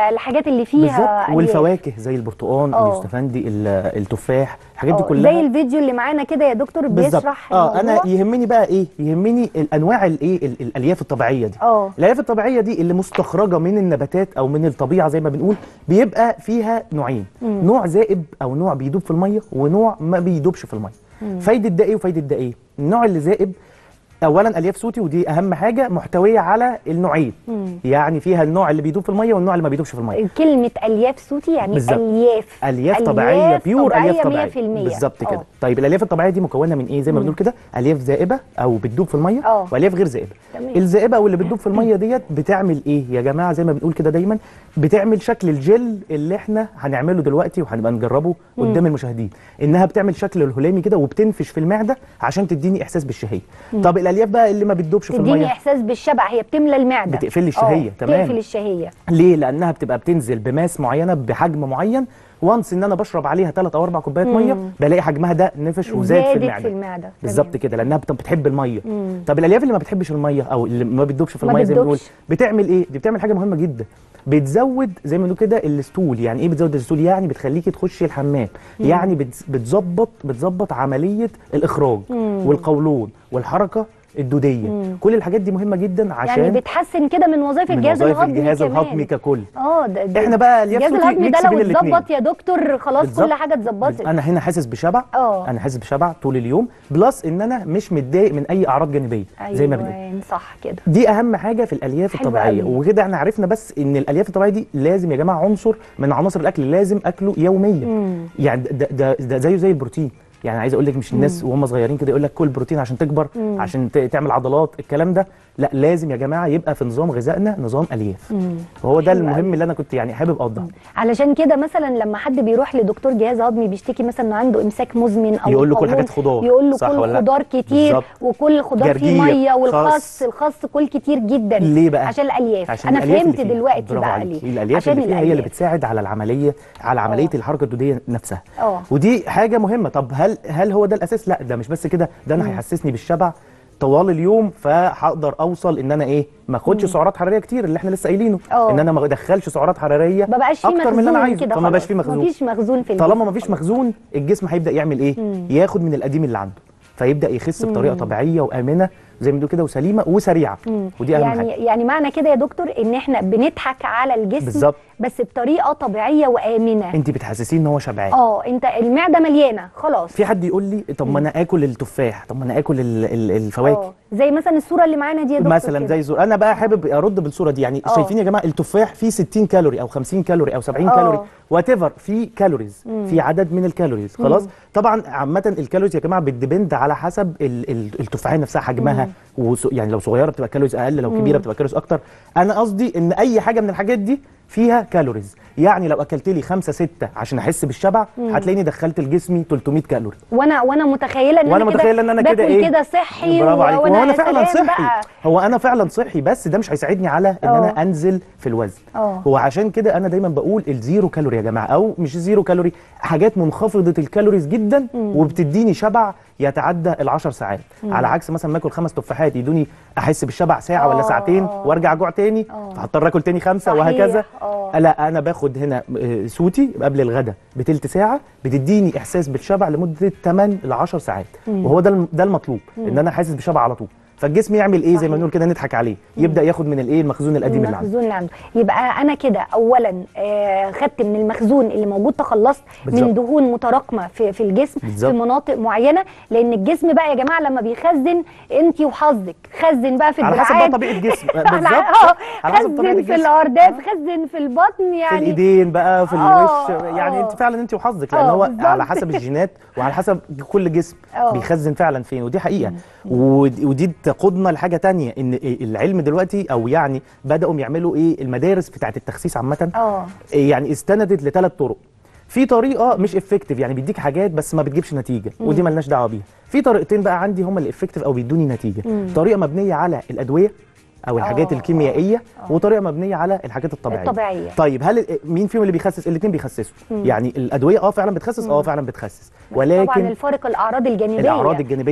الحاجات اللي فيها بالظبط. والفواكه زي البرتقال، اليوستفندي، التفاح، الحاجات دي كلها. زي الفيديو اللي معانا كده يا دكتور بيشرح. انا يهمني بقى ايه؟ يهمني الانواع الايه، الالياف الطبيعيه دي. الالياف الطبيعيه دي اللي مستخرجه من النباتات او من الطبيعه زي ما بنقول، بيبقى فيها نوعين، نوع ذائب او نوع بيدوب في الميه، ونوع ما بيدوبش في الميه. فايده ده ايه وفايده ده ايه؟ النوع اللي ذائب اولا الياف سوتي، ودي اهم حاجه، محتويه على النوعين. يعني فيها النوع اللي بيدوب في الميه والنوع اللي ما بيدوبش في الميه. كلمه الياف سوتي يعني بالزبط. الياف طبيعيه، بيور الياف طبيعيه بالظبط كده. طيب الالياف الطبيعيه دي مكونه من ايه؟ زي ما بنقول كده الياف ذائبه او بتدوب في الميه، والياف غير ذائبه. الذائبه او اللي بتدوب في الميه ديت بتعمل ايه يا جماعه؟ زي ما بنقول كده دايما بتعمل شكل الجل اللي احنا هنعمله دلوقتي وهنبقى نجربه قدام المشاهدين، انها بتعمل شكل الهلامي كده وبتنفش في المعده عشان تديني احساس بالشهيه. طب الالياف بقى اللي ما بتدوبش في الميه بتديني احساس بالشبع، هي بتملى المعده، بتقفل لي الشهيه. تمام. بتقفل الشهيه ليه؟ لانها بتبقى بتنزل بماس معينه، بحجم معين، وانس ان انا بشرب عليها 3 أو 4 كوبايات ميه بلاقي حجمها ده نفش وزاد في المعده. بالظبط كده، لانها بتحب الميه. طب الالياف اللي ما بتحبش الميه او اللي ما بتدوبش في الميه زي ما بنقول بتعمل ايه؟ دي بتعمل حاجه مهمه جدا، بتزود زي ما بنقول كده الاستول. يعني ايه بتزود الاستول؟ يعني بتخليكي تخشي الحمام، يعني بتظبط عمليه الاخراج والقولون والحركه الدوديه. كل الحاجات دي مهمه جدا عشان يعني بتحسن كده من وظائف الجهاز الهضمي ككل. ده احنا بقى الجهاز الهضمي ده لو اتظبط يا دكتور خلاص بالزبط. كل حاجه اتظبطت. انا هنا حاسس بشبع، انا حاسس بشبع طول اليوم، بلس ان انا مش متضايق من اي اعراض جانبيه. زي ما بنقول صح كده. دي اهم حاجه في الالياف الطبيعيه. وكده احنا عرفنا بس ان الالياف الطبيعيه دي لازم يا جماعه عنصر من عناصر الاكل، لازم اكله يوميا. يعني ده زيه زي البروتين، يعني عايز اقول لك مش الناس وهم صغيرين كده يقول لك كل بروتين عشان تكبر، عشان تعمل عضلات، الكلام ده لا، لازم يا جماعه يبقى في نظام غذائنا نظام الياف. وهو ده المهم اللي انا كنت يعني حابب اوضحه. علشان كده مثلا لما حد بيروح لدكتور جهاز هضمي بيشتكي مثلا انه عنده امساك مزمن او يقول له كل حاجات خضار، يقول له كل خضار كتير بالزبط. وكل خضار فيه ميه، والخس الخس كل كتير جدا. ليه بقى؟ عشان الالياف. عشان انا الألياف فهمت دلوقتي بقى ليه الالياف، عشان اللي هي اللي بتساعد على العمليه، على عمليه الحركه الدوديه نفسها. ودي حاجه مهمه. طب هل هو ده الاساس؟ لا، ده مش بس كده، ده انا هيحسسني بالشبع طوال اليوم، فهقدر اوصل ان انا ايه ما اخدش سعرات حراريه كتير اللي احنا لسه قايلينه، ان انا ما ادخلش سعرات حراريه اكتر من اللي انا عايزه، فما بقاش فيه مخزون. مفيش مخزون في الجسم. طالما مفيش مخزون الجسم هيبدا يعمل ايه؟ ياخد من القديم اللي عنده، فيبدا يخس بطريقه طبيعيه وامنه زي ما بنقول كده، وسليمه وسريعه. ودي اهم حاجه. يعني معنى كده يا دكتور ان احنا بنضحك على الجسم بالزبط، بس بطريقه طبيعيه وامنه. انت بتحسسيه ان هو شبعان، انت المعده مليانه خلاص. في حد يقول لي طب ما انا اكل التفاح، طب ما انا اكل الفواكه، زي مثلا الصوره اللي معانا دي يا دكتور مثلا كده. زي الصوره، انا بقى حابب ارد بالصوره دي. يعني شايفين يا جماعه التفاح فيه 60 كالوري او 50 كالوري او 70 كالوري وات ايفر، فيه كالوريز، في عدد من الكالوريز خلاص. طبعا عامه الكالوريز يا جماعه بتديبند على حسب التفاحه نفسها، حجمها، يعني لو صغيره بتبقى كالوريز اقل، لو كبيره بتبقى كالوريز اكتر. انا قصدي ان اي حاجه من الحاجات دي فيها كالوريز، يعني لو اكلت لي 5 6 عشان احس بالشبع هتلاقيني دخلت لجسمي 300 كالوري، وانا متخيله ان انا كده باكل كده صحي، وانا فعلا صحي بقى. هو انا فعلا صحي، بس ده مش هيساعدني على ان انا انزل في الوزن. هو عشان كده انا دايما بقول الزيرو كالوري يا جماعه، او مش زيرو كالوري، حاجات منخفضه الكالوريز جدا وبتديني شبع يتعدى ال10 ساعات، على عكس مثلا ما اكل 5 تفاحات يدوني احس بالشبع ساعه ولا ساعتين وارجع اجوع تاني، فهضطر اكل تاني 5 وهكذا. لا، انا باخد هنا سوتي قبل الغداء بتلت ساعه، بتديني احساس بالشبع لمده 8 ل10 ساعات، وهو ده المطلوب، ان انا حاسس بشبع على طول. فالجسم يعمل ايه؟ زي ما بنقول كده نضحك عليه، يبدا ياخد من الايه المخزون القديم اللي عنده. يبقى انا كده اولا خدت من المخزون اللي موجود، تخلصت من دهون متراكمه في الجسم في مناطق معينه، لان الجسم بقى يا جماعه لما بيخزن، انت وحظك خزن بقى في الدراعات على حسب طبيعه الجسم بالظبط، خزن في الارداف، خزن في البطن، يعني في الايدين بقى، في الوش، يعني انت فعلا انت وحظك، لان هو على حسب الجينات وعلى حسب كل جسم بيخزن فعلا فين، ودي حقيقه. ودي تقودنا لحاجه تانية، ان العلم دلوقتي او يعني بداوا يعملوا ايه المدارس بتاعه التخسيس عامه، يعني استندت ل3 طرق. في طريقه مش افكتيف، يعني بيديك حاجات بس ما بتجيبش نتيجه، ودي مالناش دعوه بيها. في طريقتين بقى عندي هم الافكتيف او بيدوني نتيجه، طريقه مبنيه على الادويه او الحاجات الكيميائيه، وطريقه مبنيه على الحاجات الطبيعيه. طيب هل مين فيهم اللي بيخسس؟ الاثنين بيخسسوا، يعني الادويه فعلا بتخسس، فعلا بتخسس، ولكن طبعا الفارق الاعراض الجانبيه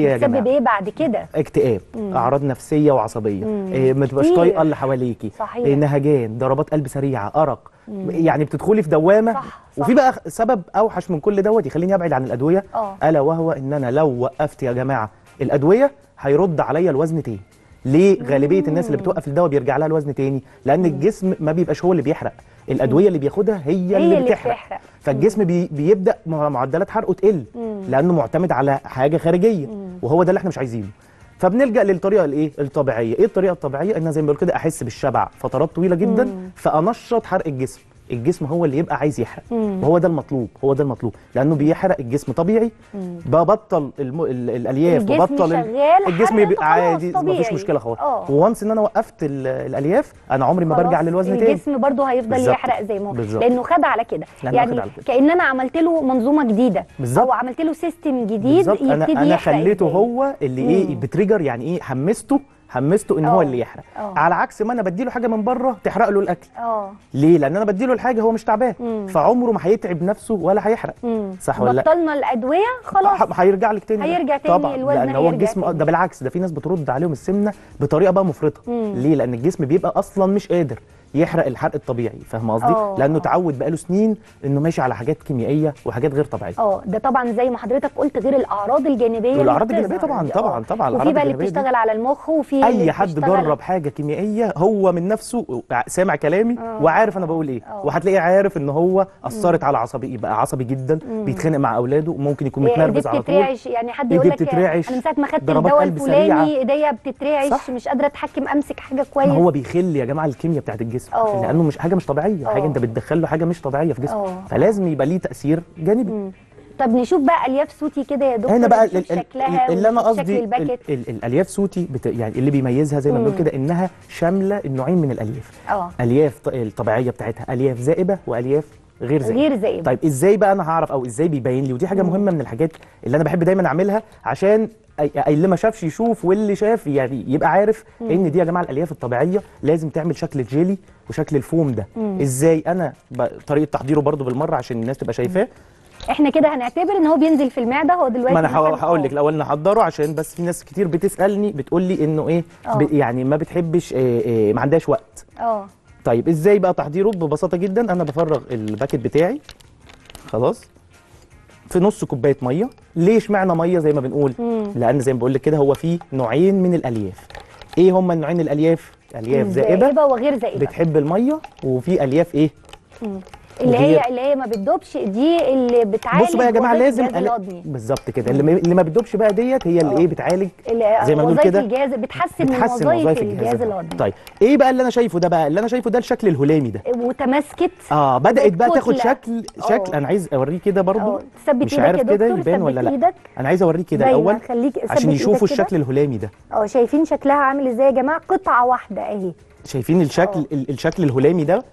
يا جماعه، بتسبب ايه بعد كده؟ اكتئاب، اعراض نفسيه وعصبيه، ما تبقاش طايقه اللي حواليكي، نهجان، ضربات قلب سريعه، ارق، يعني بتدخلي في دوامه. وفي بقى سبب اوحش من كل دوت يخليني ابعد عن الادويه، الا وهو ان انا لو وقفت يا جماعه الادويه هيرد عليا الوزن تاني. ليه غالبيه الناس اللي بتوقف الدواء بيرجع لها الوزن تاني؟ لان الجسم ما بيبقاش هو اللي بيحرق، الادويه اللي بياخدها هي اللي بتحرق. فالجسم بيبدا معدلات حرقه تقل، لانه معتمد على حاجه خارجيه، وهو ده اللي احنا مش عايزينه. فبنلجا للطريقه الطبيعيه. ايه الطريقه الطبيعيه؟ ان زي ما بيقول كده احس بالشبع فترات طويله جدا، فانشط حرق الجسم. الجسم هو اللي يبقى عايز يحرق، وهو ده المطلوب، لانه بيحرق الجسم طبيعي. ببطل الالياف، ببطل الجسم بيبقى عادي، مفيش مشكله خالص. وانس ان انا وقفت الالياف انا عمري ما برجع للوزن تاني. الجسم برضه هيفضل يحرق زي ما هو، لانه خد على كده، يعني كأن انا عملت له منظومه جديده او عملت له سيستم جديد يبتدي يحرق. انا خليته هو اللي ايه بتريجر، يعني ايه حمسته ان هو اللي يحرق، على عكس ما انا بديله حاجه من بره تحرق له الاكل. ليه؟ لان انا بديله الحاجه هو مش تعبان، فعمره ما هيتعب نفسه ولا هيحرق. صح ولا لا؟ بطلنا الادويه خلاص هيرجع لك تاني، طبعا لان هو الجسم ده بالعكس، ده في ناس بترد عليهم السمنه بطريقه بقى مفرطه. ليه؟ لان الجسم بيبقى اصلا مش قادر يحرق الحرق الطبيعي، فاهم قصدي؟ لانه اتعود بقاله سنين انه ماشي على حاجات كيميائيه وحاجات غير طبيعيه. ده طبعا زي ما حضرتك قلت، غير الاعراض الجانبيه. الاعراض الجانبيه طبعا طبعا الاعراض الجانبيه، وفي بقى اللي بتشتغل على المخ، وفي اي حد جرب حاجه كيميائيه هو من نفسه سامع كلامي وعارف انا بقول ايه، وهتلاقيه عارف ان هو اثرت على عصبي، بقى عصبي جدا، بيتخانق مع اولاده، ممكن يكون متنرفز على طول، يعني حد يقول لك انا من ساعه ما خدت الدواء الفلاني ايديا بتترعش، مش قادره اتحكم امسك حاجه كويس. هو بيخل يا جماعه الكيمياء بتاعت الجسم، لانه مش حاجه مش طبيعيه، حاجه انت بتدخله حاجه مش طبيعيه في جسمك، فلازم يبقى ليه تاثير جانبي. طب نشوف بقى الياف سوتي كده يا دكتور. هنا بقى شكلها اللي انا قصدي الالياف سوتي يعني اللي بيميزها زي ما بنقول كده انها شامله النوعين من الالياف. الياف الطبيعيه بتاعتها، الياف زائبه والياف غير زائبه. طيب ازاي بقى انا هعرف او ازاي بيبين لي؟ ودي حاجه مهمه من الحاجات اللي انا بحب دايما اعملها عشان اللي ما شافش يشوف واللي شاف يعني يبقى عارف ان دي يا جماعه الالياف الطبيعيه لازم تعمل شكل الجيلي وشكل الفوم ده. ازاي انا طريقه تحضيره برده بالمره عشان الناس تبقى شايفاه. احنا كده هنعتبر ان هو بينزل في المعده. هو دلوقتي ما انا هقول لك الاول نحضره عشان بس في ناس كتير بتسالني بتقول لي انه ايه يعني ما بتحبش ما عندهاش وقت. طيب ازاي بقى تحضيره؟ ببساطه جدا انا بفرغ الباكت بتاعي خلاص في نص كوبايه ميه. ليه اشمعنى ميه زي ما بنقول؟ لان زي ما بقول لك كده هو في نوعين من الالياف. ايه هما النوعين؟ الالياف زائبه وغير زائبه بتحب الميه، وفي الياف ايه اللي هي ما بتدوبش، دي اللي بتعالج. بصوا بقى يا جماعه لازم بالظبط كده اللي ما بتدوبش بقى ديت هي اللي ايه بتعالج زي ما بنقول كده الجهاز، بتحسن من وظايف الجهاز الهضمي. طيب ايه بقى اللي انا شايفه ده؟ بقى اللي انا شايفه ده الشكل الهلامي ده وتماسكت بدات بقى تاخد شكل انا عايز اوريه كده برضو. مش عارف كده يبان ولا لا؟ انا عايز اوريه كده الاول عشان يشوفوا الشكل الهلامي ده. شايفين شكلها عامل ازاي يا جماعه؟ قطعه واحده اهي. شايفين الشكل الهلامي ده؟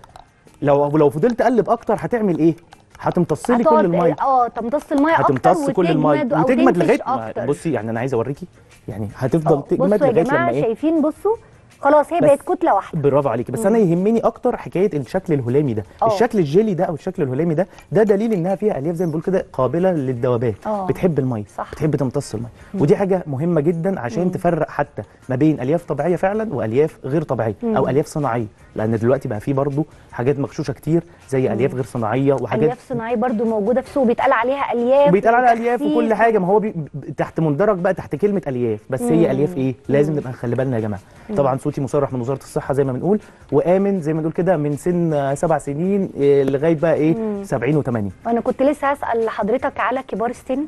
لو فضلت اقلب اكتر هتعمل ايه؟ هتمتصلي كل الميه. تمتص الميه اكتر، هتمتص كل الميه وتجمد لغايه. بصي يعني انا عايز اوريكي يعني هتفضل تجمد لغايه لما ايه. بصوا يا جماعه شايفين، بصوا خلاص هي بقت كتله واحده. برافو عليكي. بس انا يهمني اكتر حكايه الشكل الهلامي ده. الشكل الجيلي ده او الشكل الهلامي ده دليل انها فيها الياف زي ما بنقول كده قابله للذوبان، بتحب الميه، بتحب تمتص الميه. ودي حاجه مهمه جدا عشان تفرق حتى ما بين الياف طبيعيه فعلا والياف غير طبيعيه او الياف صناعيه، لان دلوقتي بقى في برضو حاجات مغشوشه كتير زي الياف غير صناعيه وحاجات. الياف صناعيه برضو موجوده في السوق بيتقال عليها الياف وكل حاجه. ما هو تحت مندرج بقى تحت كلمه الياف، بس هي الياف ايه لازم نبقى نخلي بالنا يا جماعه. طبعا صوتي مصرح من وزاره الصحه زي ما بنقول، وامن زي ما بنقول كده من سن 7 سنين لغايه بقى ايه 70 و80. انا كنت لسه هسال حضرتك على كبار السن،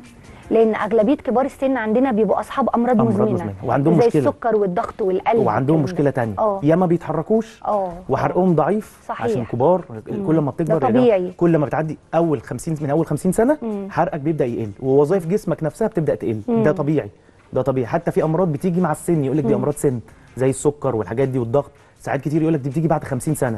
لان اغلبيه كبار السن عندنا بيبقوا اصحاب امراض مزمنه وعندهم مشكله زي السكر والضغط والقلب، وعندهم مشكله ثانيه يا ما بيتحركوش وحرقهم ضعيف. عشان كبار كل ما بتكبر يعني كل ما بتعدي اول 50 من اول 50 سنه حرقك بيبدا يقل ووظائف جسمك نفسها بتبدا تقل. ده طبيعي، ده طبيعي. حتى في امراض بتيجي مع السن يقول لك دي امراض سن زي السكر والحاجات دي والضغط. ساعات كتير يقول لك دي بتيجي بعد 50 سنه.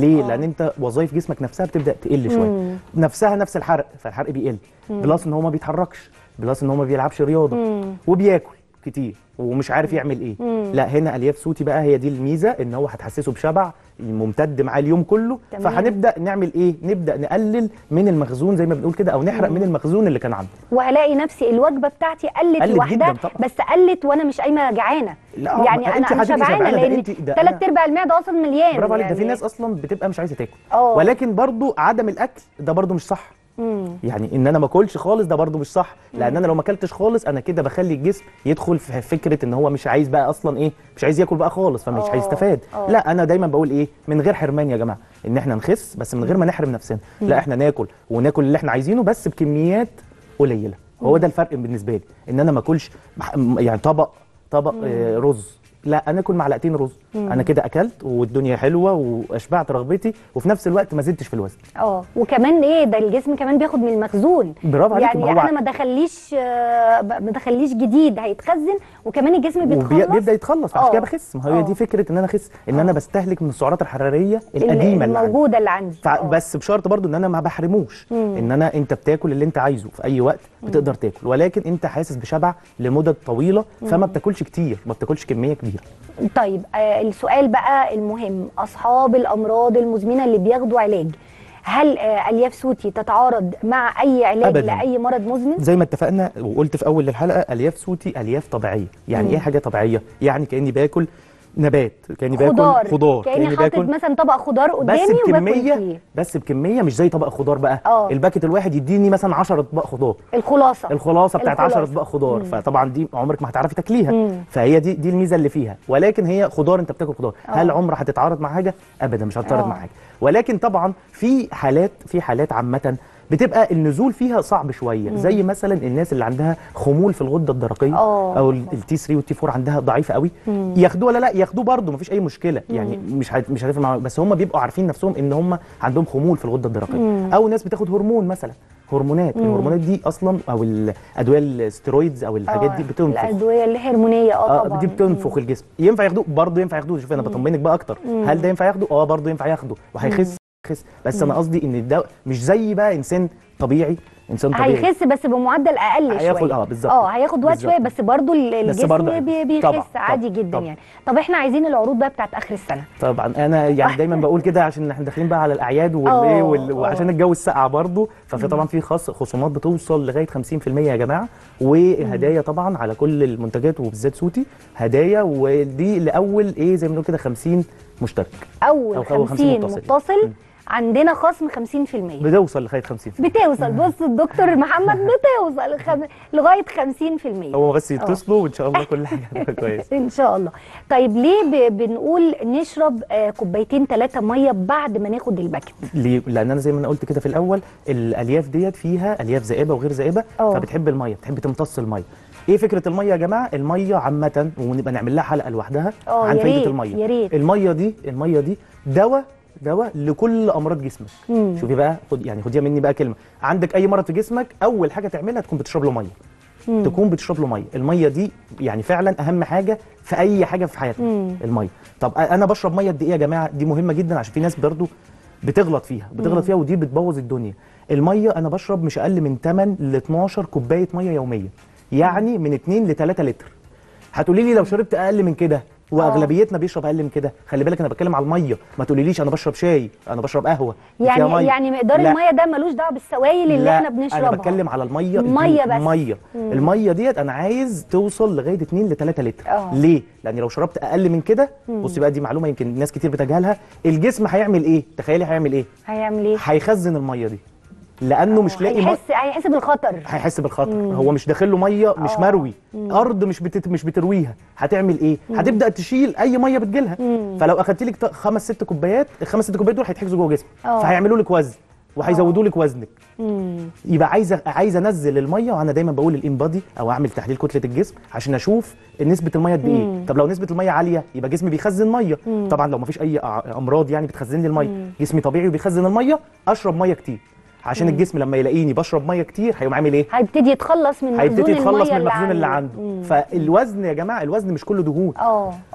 ليه؟ لان انت وظائف جسمك نفسها بتبدا تقل شويه، نفسها نفس الحرق، فالحرق بيقل، بلس ان هو ما بيتحركش، بلس ان هو ما بيلعبش رياضه وبياكل كتير ومش عارف يعمل ايه. لا هنا الياف سوتي بقى هي دي الميزه، ان هو هتحسسه بشبع ممتد معاه اليوم كله. فهنبدا نعمل ايه؟ نبدا نقلل من المخزون زي ما بنقول كده، او نحرق من المخزون اللي كان عنده. وهلاقي نفسي الوجبه بتاعتي قلت لوحدها، بس قلت وانا مش قايمه جعانه. يعني انا شبعانه لان 3/4 المعده اصلا مليان. برافو عليك. ده في ناس اصلا بتبقى مش عايزه تاكل، ولكن برضو عدم الاكل ده برضو مش صح. يعني ان انا ما اكلش خالص ده برضو مش صح، لان انا لو ما اكلتش خالص انا كده بخلي الجسم يدخل في فكره ان هو مش عايز بقى اصلا ايه، مش عايز ياكل بقى خالص، فمش هيستفاد. لا انا دايما بقول ايه، من غير حرمان يا جماعه، ان احنا نخس بس من غير ما نحرم نفسنا. لا احنا ناكل وناكل اللي احنا عايزينه بس بكميات قليله. هو ده الفرق بالنسبه لي، ان انا ما اكلش يعني طبق رز، لا انا اكل معلقتين رز. انا كده اكلت والدنيا حلوه واشبعت رغبتي وفي نفس الوقت ما زدتش في الوزن. وكمان ايه ده الجسم كمان بياخد من المخزون. برافو عليك. يعني انا ما دخليش جديد هيتخزن، وكمان الجسم بيتخلص، بيبدا يتخلص. عشان كده بخس. ما هي دي فكره ان انا اخس، ان انا بستهلك من السعرات الحراريه القديمه اللي موجوده اللي عندي. بس بشرط برضو ان انا ما بحرموش، ان انا انت بتاكل اللي انت عايزه في اي وقت بتقدر تاكل، ولكن انت حاسس بشبع لمده طويله فما بتاكلش كتير، ما بتاكلش كميه كبيره. طيب السؤال بقى المهم، اصحاب الامراض المزمنه اللي بياخدوا علاج، هل الياف سوتي تتعارض مع اي علاج أبداً لاي مرض مزمن؟ زي ما اتفقنا وقلت في اول الحلقه، الياف سوتي الياف طبيعيه. يعني ايه حاجه طبيعيه؟ يعني كاني باكل نبات، كاني باكل خضار، كاني حاطط مثلا طبق خضار قدامي وباكل فيه بس بكميه مش زي طبق خضار بقى. الباكت الواحد يديني مثلا 10 اطباق خضار. الخلاصه بتاعت 10 اطباق خضار. فطبعا دي عمرك ما هتعرفي تاكليها. فهي دي الميزه اللي فيها، ولكن هي خضار، انت بتاكل خضار. هل عمر هتتعارض مع حاجه؟ ابدا مش هتتعارض مع حاجه. ولكن طبعا في حالات عامه بتبقى النزول فيها صعب شويه، زي مثلا الناس اللي عندها خمول في الغده الدرقيه، او التي 3 والتي 4 عندها ضعيفه قوي. ياخدوه ولا لا؟ ياخدوه برده مفيش اي مشكله، يعني مش هتفرق معاهم، بس هم بيبقوا عارفين نفسهم ان هم عندهم خمول في الغده الدرقيه. او ناس بتاخد هرمون مثلا، هرمونات. الهرمونات دي اصلا او الادويه الاسترويدز او الحاجات دي بتنفخ. الادويه الهرمونيه طبعا دي بتنفخ الجسم. ينفع ياخدوه؟ برضه ينفع ياخدوه. شوف انا بطمنك بقى اكتر. هل ده ينفع ياخده؟ برضه ينفع ياخده وهيخس. بس انا قصدي ان ده مش زي بقى انسان طبيعي. انسان طبيعي هيخس بس بمعدل اقل شويه. هياخد بالظبط. هياخد وقت شويه بس برضه الجسم بيخس عادي جدا يعني. طب احنا عايزين العروض بقى بتاعت اخر السنه. طبعا انا يعني دايما بقول كده عشان احنا داخلين بقى على الاعياد والايه وعشان الجو الساقع برضه، ففي طبعا في خصومات بتوصل لغايه 50% يا جماعه، وهدايا طبعا على كل المنتجات وبالذات سوتي هدايا، ودي لاول زي ما بنقول كده 50 مشترك. اول 50 متصل عندنا خصم 50%. بتوصل لغايه 50%. بتوصل. بص الدكتور محمد بتوصل لغايه 50%. هو بس يتصلوا وان شاء الله كل حاجه هتبقى كويسه. ان شاء الله. طيب ليه بنقول نشرب كوبايتين 3 ميه بعد ما ناخد الباكت؟ ليه؟ لان انا زي ما انا قلت كده في الاول، الالياف ديت فيها الياف ذائبه وغير ذائبه، فبتحب الميه، بتحب تمتص الميه. ايه فكره الميه يا جماعه؟ الميه عامه، ونبقى نعمل لها حلقه لوحدها عن فايده الميه. يا ريت. الميه دي دواء لكل امراض جسمك. شوفي بقى، خديها مني بقى كلمه، عندك اي مرض في جسمك اول حاجه تعملها تكون بتشرب له ميه. الميه دي يعني فعلا اهم حاجه في اي حاجه في حياتنا الميه. طب انا بشرب ميه قد ايه يا جماعه؟ دي مهمه جدا عشان في ناس برضو بتغلط فيها ودي بتبوظ الدنيا. الميه انا بشرب مش اقل من 8 ل 12 كوبايه ميه يوميا، يعني من 2 ل 3 لتر. هتقولي لي لو شربت اقل من كده، واغلبيتنا بيشرب اقل من كده. خلي بالك انا بتكلم على الميه، ما تقوليليش انا بشرب شاي، انا بشرب قهوه يعني مقدار الميه ده ملوش دعوه بالسوائل اللي احنا بنشربها. انا بتكلم على الميه بس. الميه ديت انا عايز توصل لغايه 2 ل 3 لتر. ليه؟ لان لو شربت اقل من كده، بصي بقى دي معلومه يمكن ناس كتير بتجهلها، الجسم هيعمل ايه؟ تخيلي هيعمل ايه؟ هيخزن الميه دي، لانه مش لاقي هيحس بالخطر. هو مش داخل له ميه، مش مروي، ارض مش بترويها. هتعمل ايه؟ هتبدا تشيل اي ميه بتجيلها. فلو اخدت لك 5-6 كوبايات، ال5-6 كوبايات دول هيتحجزوا جوه جسمك، فهيعملوا لك وزن وهيزودوا لك وزنك. يبقى عايز انزل الميه، وانا دايما بقول الانبادي او اعمل تحليل كتله الجسم عشان اشوف نسبه الميه قد ايه. طب لو نسبه الميه عاليه يبقى جسمي بيخزن ميه. طبعا لو ما فيش اي امراض يعني بتخزن لي الميه، جسمي طبيعي وبيخزن الميه، اشرب ميه كتير عشان الجسم لما يلاقيني بشرب ميه كتير هيقوم عامل ايه؟ هيبتدي يتخلص من المخزون اللي عنده. فالوزن يا جماعه، الوزن مش كله دهون.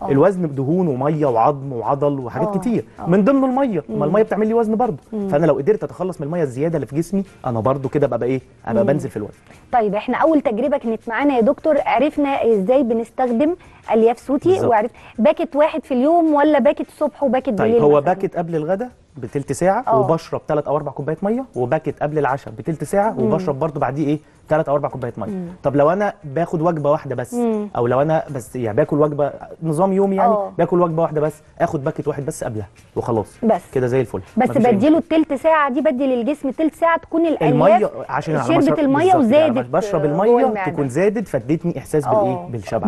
الوزن دهون وميه وعظم وعضل وحاجات كتير، من ضمن الميه. ما الميه بتعمل لي وزن برضه، فانا لو قدرت اتخلص من الميه الزياده اللي في جسمي انا برضه كده ابقى بنزل في الوزن. طيب احنا اول تجربه كانت معانا يا دكتور، عرفنا ازاي بنستخدم الياف سوتي، وعرف باكت واحد في اليوم ولا باكت الصبح وباكت بالليل. هو باكت قبل الغداء بتلت ساعة وبشرب 3 أو 4 كوبايات مية، وباكت قبل العشاء بتلت ساعة وبشرب برضه بعديه 3 أو 4 كوبايات مية. طب لو أنا باخد وجبة واحدة بس، أو لو أنا بس يعني باكل وجبة نظام يومي يعني باكل وجبة واحدة بس، آخد باكت واحد بس قبلها وخلاص بس كده زي الفل. بس بديله التلت ساعة دي، بدي للجسم تلت ساعة تكون الألياف شربت المية وزادت، يعني بشرب المية تكون زادت فادتني إحساس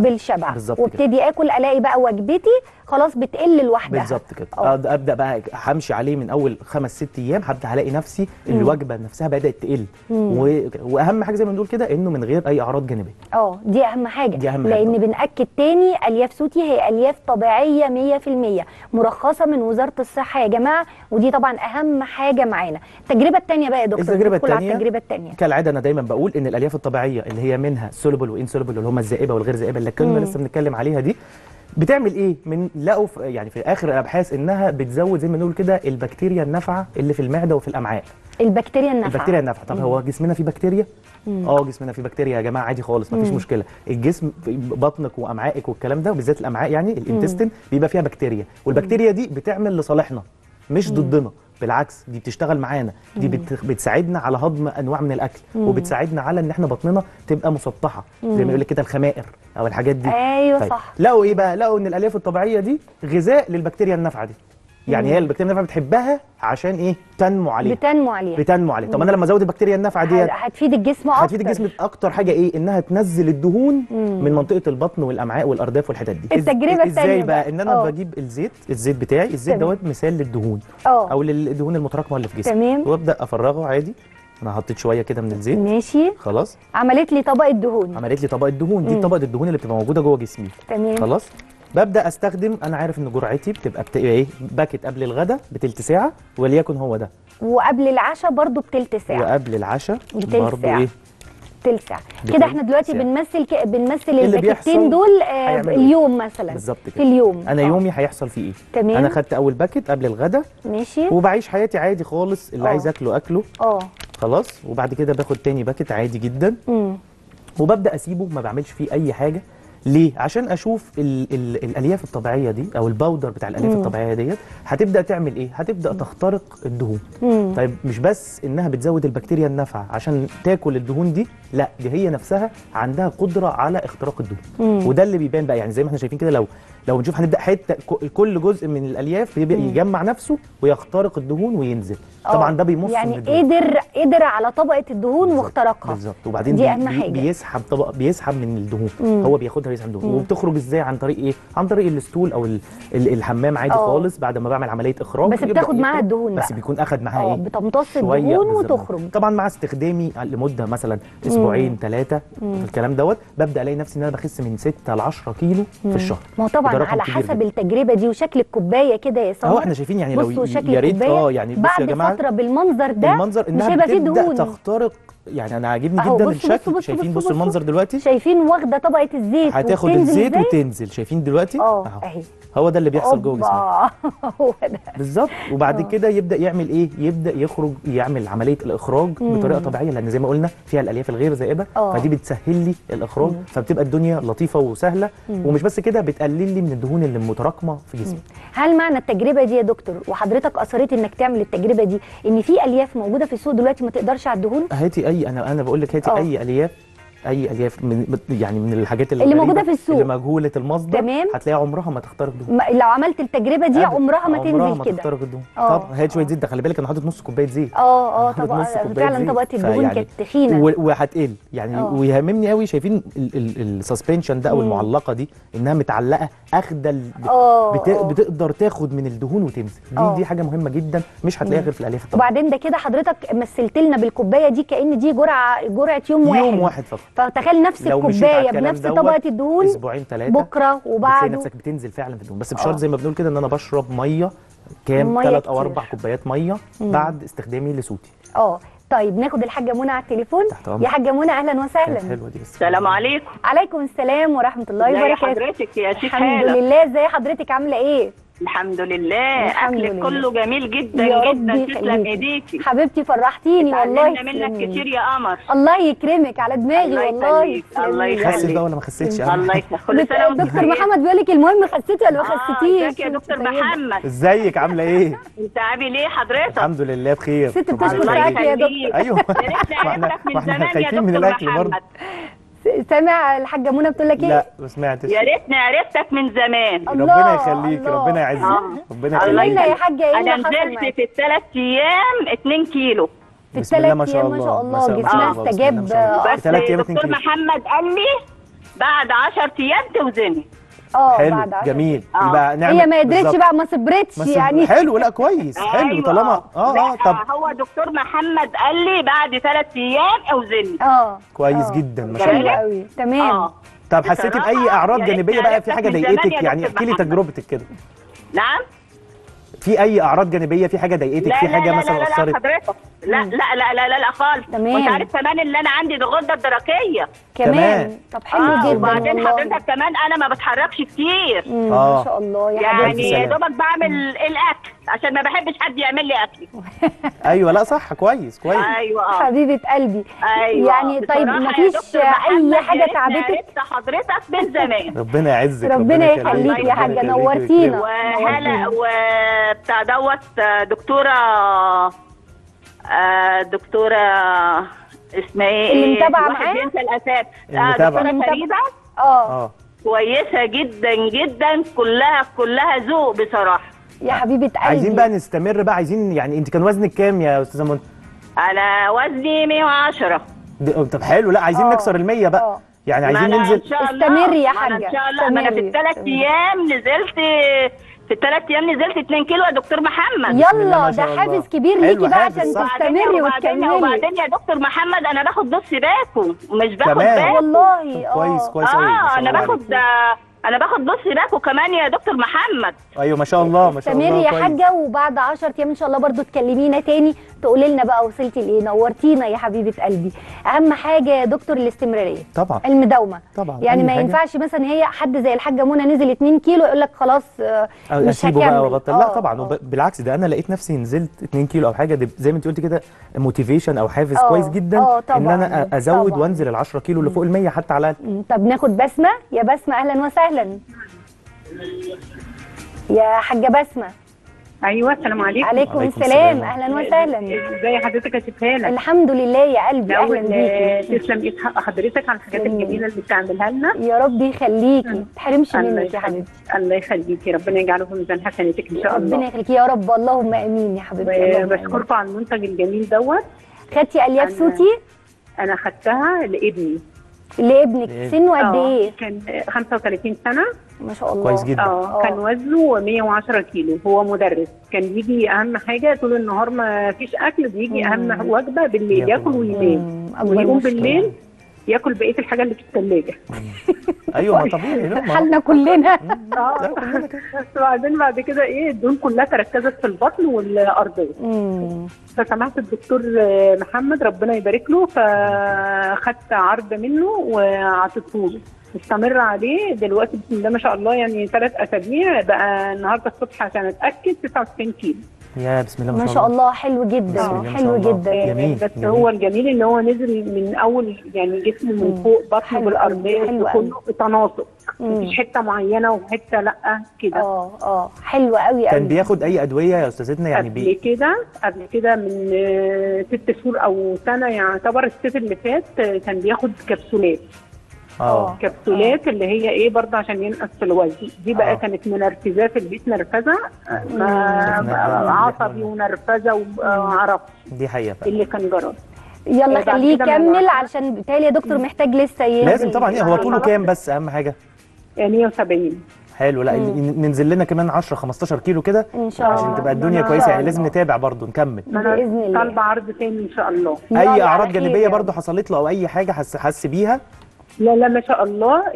بالشبع وابتدي آكل، ألاقي بقى وجبتي خلاص بتقل لوحدها بالظبط كده. أبدأ بقى همشي عليه من اول 5-6 ايام، هبدا هلاقي نفسي الوجبه نفسها بدات تقل. واهم حاجه زي ما بنقول كده انه من غير اي اعراض جانبيه. دي اهم حاجه، لان بناكد تاني الياف سوتي هي الياف طبيعيه 100%، مرخصه من وزاره الصحه يا جماعه، ودي طبعا اهم حاجه معانا. التجربه الثانيه بقى يا دكتور. التجربه الثانيه كالعاده انا دايما بقول ان الالياف الطبيعيه اللي هي منها سولبل وانسولبل، اللي هم الذائبه والغير ذائبه اللي كنا لسه بنتكلم عليها، دي بتعمل ايه؟ لقوا يعني في اخر الابحاث انها بتزود زي ما نقول كده البكتيريا النافعه اللي في المعده وفي الامعاء. البكتيريا النافعه. طب هو جسمنا فيه بكتيريا؟ جسمنا فيه بكتيريا يا جماعه عادي خالص، مفيش مشكله. الجسم بطنك وامعائك والكلام ده، وبالذات الامعاء يعني الانتستين بيبقى فيها بكتيريا، والبكتيريا دي بتعمل لصالحنا مش ضدنا، بالعكس دي بتشتغل معانا، دي بتساعدنا على هضم انواع من الاكل، وبتساعدنا على ان احنا بطننا تبقى مسطحه زي ما يقول لك كده الخمائر او الحاجات دي. صح. لقوا ايه بقى؟ لقوا ان الالياف الطبيعيه دي غذاء للبكتيريا النافعه دي، يعني هي البكتيريا النافعه بتحبها عشان ايه؟ تنمو عليها. طب انا لما ازود البكتيريا النافعه ديت هتفيد الجسم اكتر. حاجه ايه؟ انها تنزل الدهون من منطقه البطن والامعاء والارداف والحتت دي. التجربه الثانيه ازاي بقى؟ ان انا بجيب الزيت بتاعي، الزيت دوت مثال للدهون او للدهون المتراكمه اللي في جسمي. تمام. وابدا افرغه عادي. انا حطيت شويه كده من الزيت. ماشي. خلاص. عملت لي طبقه دهون. دي طبقه الدهون اللي بتبقى موجوده جوه جسمي. تمام. خلاص. ببدا استخدم، انا عارف ان جرعتي بتبقى ايه، باكت قبل الغداء بتلت ساعه وليكن هو ده، وقبل العشاء برضو بتلت ساعه، وقبل العشاء برضو ايه تلت ساعه كده. احنا دلوقتي بنمثل الباكتين دول اليوم مثلا بالظبط كده، في اليوم انا يومي هيحصل فيه ايه. تمام، انا خدت اول باكت قبل الغداء ماشي، وبعيش حياتي عادي خالص، اللي عايز اكله اكله خلاص، وبعد كده باخد تاني باكت عادي جدا وببدا اسيبه ما بعملش فيه اي حاجه. ليه؟ عشان اشوف ال الالياف الطبيعيه دي او الباودر بتاع الالياف الطبيعيه ديت هتبدا تعمل ايه؟ هتبدا تخترق الدهون. طيب مش بس انها بتزود البكتيريا النافعه عشان تاكل الدهون دي، لا دي هي نفسها عندها قدره على اختراق الدهون، وده اللي بيبان بقى، يعني زي ما احنا شايفين كده، لو بنشوف هنبدا حته كل جزء من الالياف بيبدا يجمع نفسه ويخترق الدهون وينزل. طبعا ده بيمص يعني من الدهون، يعني قدر على طبقه الدهون واخترقها بالظبط، وبعدين دي اهم حاجه، بيسحب طبق، بيسحب من الدهون، هو بياخدها بيسحب دهون. وبتخرج ازاي؟ عن طريق ايه؟ عن طريق الستول او الحمام عادي خالص، بعد ما بعمل عمليه اخراج، بس بتاخد معاها الدهون بقى. بس بيكون اخد معاها ايه؟ بتمتص الدهون وتخرج. طبعا مع استخدامي لمده مثلا اسبوعين 3 الكلام دوت، ببدا الاقي نفسي ان انا بخس من 6 ل 10 كيلو في الشهر. ما هو طبعا على حسب التجربه دي وشكل الكوبايه كده يا سمر، احنا شايفين يعني لو يا ريت يعني بصوا يا جماعه بالمنظر ده، المنظر انها بتبدأ تخترق، يعني انا عاجبني جدا الشكل. بص شايفين، بصوا المنظر دلوقتي، شايفين واخده طبقه الزيت، هتاخد الزيت وتنزل، شايفين دلوقتي اهي، هو ده اللي بيحصل جوه جسمك هو ده بالظبط. وبعد كده يبدا يعمل ايه؟ يبدا يخرج، يعمل عمليه الاخراج بطريقه طبيعيه، لان زي ما قلنا فيها الالياف الغير زائبه، فدي بتسهل لي الاخراج، فبتبقى الدنيا لطيفه وسهله. ومش بس كده، بتقلل لي من الدهون اللي متراكمه في جسمي. هل معنى التجربه دي يا دكتور وحضرتك اصريت انك تعمل التجربه دي ان في الياف موجوده في السوق دلوقتي ما تقدرش على الدهون؟ هاتي اي، انا بقول لك هاتي اي الياف، اي الياف من يعني من الحاجات اللي موجوده في السوق اللي مجهوله المصدر. تمام، هتلاقي عمرها ما تخترق دهون. لو عملت التجربه دي عمرها ما تنزل كده، عمرها ما تخترق دهون. طب هات شويه زيت، ده خلي بالك انا حاطط نص كوبايه زيت، طبعا فعلا طبقه الدهون كانت تخينه وهتقل يعني. ويهمني قوي، شايفين السسبنشن ده او المعلقه دي انها متعلقه اخده، بتقدر تاخد من الدهون وتنزل. دي حاجه مهمه جدا، مش هتلاقيها غير في الالياف طبعا. وبعدين ده كده حضرتك مثلت لنا بالكوبايه دي كأن دي جرعه يوم واحد فقط. فتخيل نفس الكوبايه بنفس طبقه الدهون اسبوعين 3 بكره وبعده نفسك بتنزل فعلا في الدهون. بس بشرط زي ما بنقول كده ان انا بشرب ميه كام، 3 أو 4 كوبايات ميه بعد استخدامي لصوتي. طيب ناخد الحاجه منى على التليفون. يا حاجه منى اهلا وسهلا. حلوه دي. السلام عليكم. عليكم السلام ورحمه الله وبركاته. ازي حضرتك يا شيخ هالة؟ الحمد لله. ازي حضرتك عامله ايه؟ الحمد لله، اكلك كله جميل جدا جدا، تسلم ايديكي حبيبتي، فرحتيني والله. اتعلمنا منك كتير يا قمر. الله يكرمك، على دماغي والله. الله يخليك. خسيت بقى ولا ما خسيتش؟ الله يخليك. دكتور محمد بيقول لك المهم خسيتي ولا ما خسيتيش؟ ازيك يا دكتور محمد؟ ازيك عامله ايه؟ انت عامل ايه حضرتك؟ الحمد لله بخير. ست بتشكر عليك يا دكتور. ايوه احنا خايفين من الاكل برضه. سامع الحاجه منى بتقول لك ايه؟ لا ما سمعتش. يا ريتني عرفتك من زمان. ربنا يخليك، ربنا يعزك، ربنا يخليك. قولي لنا يا حاجه ايه اللي حصل؟ انا نزلت في ال3 ايام 2 كيلو. في ال3 ايام ما شاء الله جسمها استجاب. بس دكتور محمد قال لي بعد 10 ايام توزني. حلو جميل. يبقى نعمل. هي ما قدرتش بقى، ما صبرتش يعني. حلو، لا كويس، حلو طالما طب هو دكتور محمد قال لي بعد 3 ايام اوزني. كويس جدا ما شاء الله. حلو قوي تمام. طب حسيتي باي اعراض جانبيه بقى؟ في حاجه ضايقتك يعني؟ احكي لي تجربتك كده. نعم، في اي اعراض جانبيه؟ في حاجه ضايقتك؟ في حاجه مثلا اثرت؟ لا لا لا لا لا لا خالص. وانت عارف كمان اللي انا عندي الغده الدرقيه كمان. طب حلو جدا. وبعدين حضرتك كمان انا ما بتحركش كتير. ما شاء الله يعني يا دوبك بعمل الاكل عشان ما بحبش حد يعمل لي اكلي. ايوه لا صح، كويس كويس. ايوه حبيبه قلبي. ايوه يعني طيب ما فيش اي حاجه تعبتك؟ حضرتك من زمان. ربنا يعزك، ربنا يخليك يا حاجه، نورتينا. وهلا وبتاع دوت دكتوره اسمها ايه اللي متابعه معايا؟ واحد بينسى الاسامي. دكتوره فريده كويسه جدا جدا، كلها ذوق بصراحه يا حبيبه قلبي. عايزين بقى نستمر بقى، عايزين يعني. انت كان وزنك كام يا استاذه منى؟ انا وزني 110. طب حلو، لا عايزين نكسر ال 100 بقى. يعني عايزين ننزل. استمري يا حاجه. ان شاء الله. ما انا في ال3 ايام نزلت 2 كيلو يا دكتور محمد. يلا ده حافز كبير ليكي بقى عشان تستمري وتكملي. وبعدين يا دكتور محمد انا باخد نص باكو، مش باخد باكو والله. كويس كويس قوي. انا باخد انا باخد نص باكو كمان يا دكتور محمد. ايوه ما شاء الله ما شاء الله. استمري يا حاجه، وبعد 10 ايام ان شاء الله برضو تكلمينا تاني تقولي لنا بقى وصلتي لايه. نورتينا يا حبيبه قلبي. اهم حاجه يا دكتور الاستمراريه طبعا، المداومه طبعا، يعني ما ينفعش مثلا هي حد زي الحاجه منى نزل 2 كيلو يقول لك خلاص مش هكمل. لا طبعا بالعكس، ده انا لقيت نفسي نزلت 2 كيلو او حاجه، دي زي ما انت قلتي كده موتيفيشن او حافز كويس جدا ان انا ازود طبعاً. وانزل ال 10 كيلو اللي فوق ال100 حتى على. طب ناخد بسمه. يا بسمه اهلا وسهلا. يا حاجه بسمه. ايوه السلام عليكم. عليكم السلام اهلا وسهلا. ازي حضرتك يا شيخ هاله؟ الحمد لله يا قلبي اهلا بيكي. تسلم ايد حضرتك على الحاجات الجميله اللي بتعملها لنا. يا رب يخليكي، ما تحرمش منك يا حبيبتي. الله يخليكي، ربنا يجعله في ميزان حسناتك ان شاء الله. ربنا يخليكي يا رب، اللهم امين يا حبيبتي. بشكركم على المنتج الجميل دوت. خدتي الياف سوتي؟ انا خدتها لابني. لابنك سنه قد ايه؟ كان 35 سنه. ما شاء الله كويس جدا. كان وزنه 110 كيلو، هو مدرس، كان بيجي اهم حاجه طول النهار ما فيش اكل، بيجي اهم وجبه بالليل ياكل وينام، ويقوم بالليل ياكل بقيه الحاجه اللي في الثلاجه. ايوه ما طبيعي حالنا كلنا. وبعدين بعد كده ايه الدهون كلها تركزت في البطن والارضيه. فسمعت الدكتور محمد ربنا يبارك له، فاخدت عرض منه وعطيته له، استمر عليه دلوقتي بسم الله ما شاء الله، يعني 3 أسابيع بقى. النهارده الصبح عشان اتاكد 99 كيلو. يا بسم الله ما شاء الله. حلو جدا حلو جدا. بس هو الجميل ان هو نزل من اول، يعني جسمه من فوق بطنه بالارضيه كله تناسق، مفيش حته معينه وحته لا كده. حلو قوي. كان بياخد اي ادويه يا استاذتنا يعني قبل كده من 6 شهور او سنه، يعتبر الصيف اللي فات كان بياخد كبسولات. كبسولات اللي هي ايه برضه عشان ينقص في الوزن، دي بقى كانت منرفزه في البيت، نرفزه عصبي ونرفزه وعرف، دي حقيقه اللي كان جرب. يلا خليه يكمل عشان بالتالي يا دكتور محتاج لسه لازم طبعا. هو طوله كام بس اهم حاجه؟ 170. حلو. لا ننزل لنا كمان 10 15 كيلو كده ان شاء الله عشان تبقى الدنيا كويسه، يعني لازم نتابع برضه نكمل باذن الله. طالبه عرض تاني ان شاء الله. اي اعراض جانبيه برضه حصلت له او اي حاجه حس بيها؟ لا لا ما شاء الله،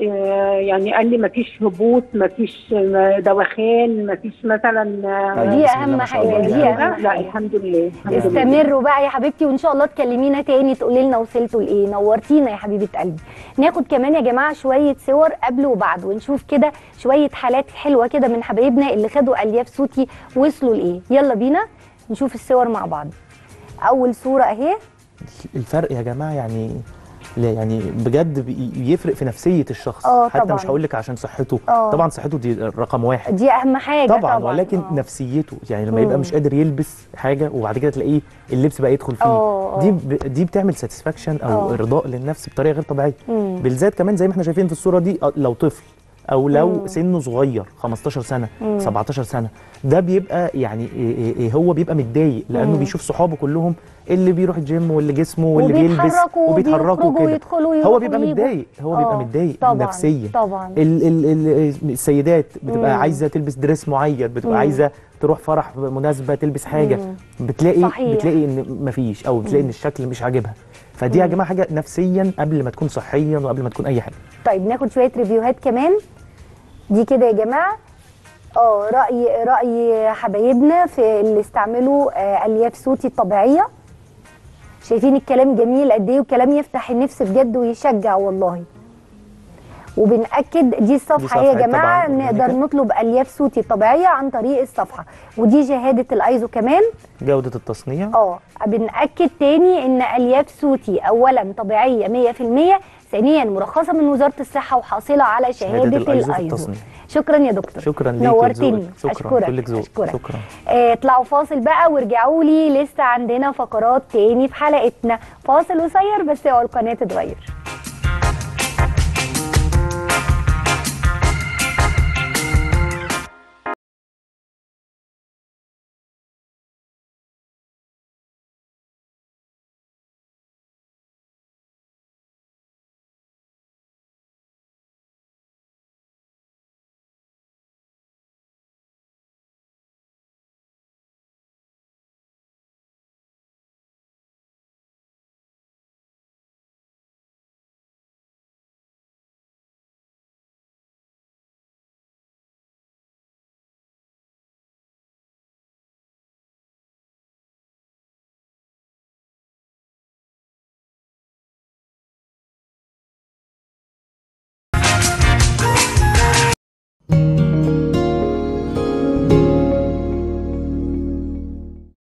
يعني قال لي مفيش هبوط، مفيش دوخان، مفيش مثلا. دي اهم حاجه دي. لا الحمد لله. استمروا بقى يا حبيبتي، وان شاء الله تكلمينا تاني تقولي لنا وصلتوا لايه. نورتينا يا حبيبه قلبي. ناخد كمان يا جماعه شويه صور قبل وبعد، ونشوف كده شويه حالات حلوه كده من حبايبنا اللي خدوا الياف سوتي وصلوا لايه. يلا بينا نشوف الصور مع بعض. اول صوره اهي. الفرق يا جماعه يعني بجد بيفرق في نفسيه الشخص. حتى طبعًا. مش هقول لك عشان صحته. طبعا صحته دي رقم 1، دي اهم حاجه طبعا، ولكن نفسيته، يعني لما يبقى مش قادر يلبس حاجه وبعد كده تلاقيه اللبس بقى يدخل فيه. دي بتعمل ساتسفاكشن او ارضاء للنفس بطريقه غير طبيعيه. بالذات كمان زي ما احنا شايفين في الصوره دي، لو طفل او لو سنه صغير 15 سنه 17 سنه، ده بيبقى يعني هو بيبقى متضايق لانه بيشوف صحابه كلهم اللي بيروح الجيم واللي جسمه واللي بيلبس وبيتحركوا كده، هو بيبقى متضايق، هو بيبقى متضايق نفسيا. طبعا السيدات بتبقى عايزه تلبس دريس معين، بتبقى عايزه تروح فرح مناسبه تلبس حاجه، بتلاقي ان مفيش، او بتلاقي ان الشكل مش عاجبها. فدي يا جماعه حاجه نفسيا قبل ما تكون صحيا وقبل ما تكون اي حاجه. طيب ناخد شويه ريفيوهات كمان دي كده يا جماعه. راي حبايبنا في اللي استعملوا الياف سوتي الطبيعيه. شايفين الكلام جميل قد ايه، وكلام يفتح النفس بجد ويشجع والله. وبنأكد دي الصفحه يا جماعه، نقدر نطلب الياف سوتي الطبيعيه عن طريق الصفحه، ودي شهاده الايزو كمان جوده التصنيع. بنأكد تاني ان الياف سوتي اولا طبيعيه 100%، ثانيا مرخصه من وزاره الصحه وحاصله على شهاده الايزو. شكرا يا دكتور. شكرا ليك، نورتني. اشكرك. اطلعوا فاصل بقى وارجعوا لي، لسه عندنا فقرات تاني في حلقتنا. فاصل قصير بس، اوعوا القناه تتغير.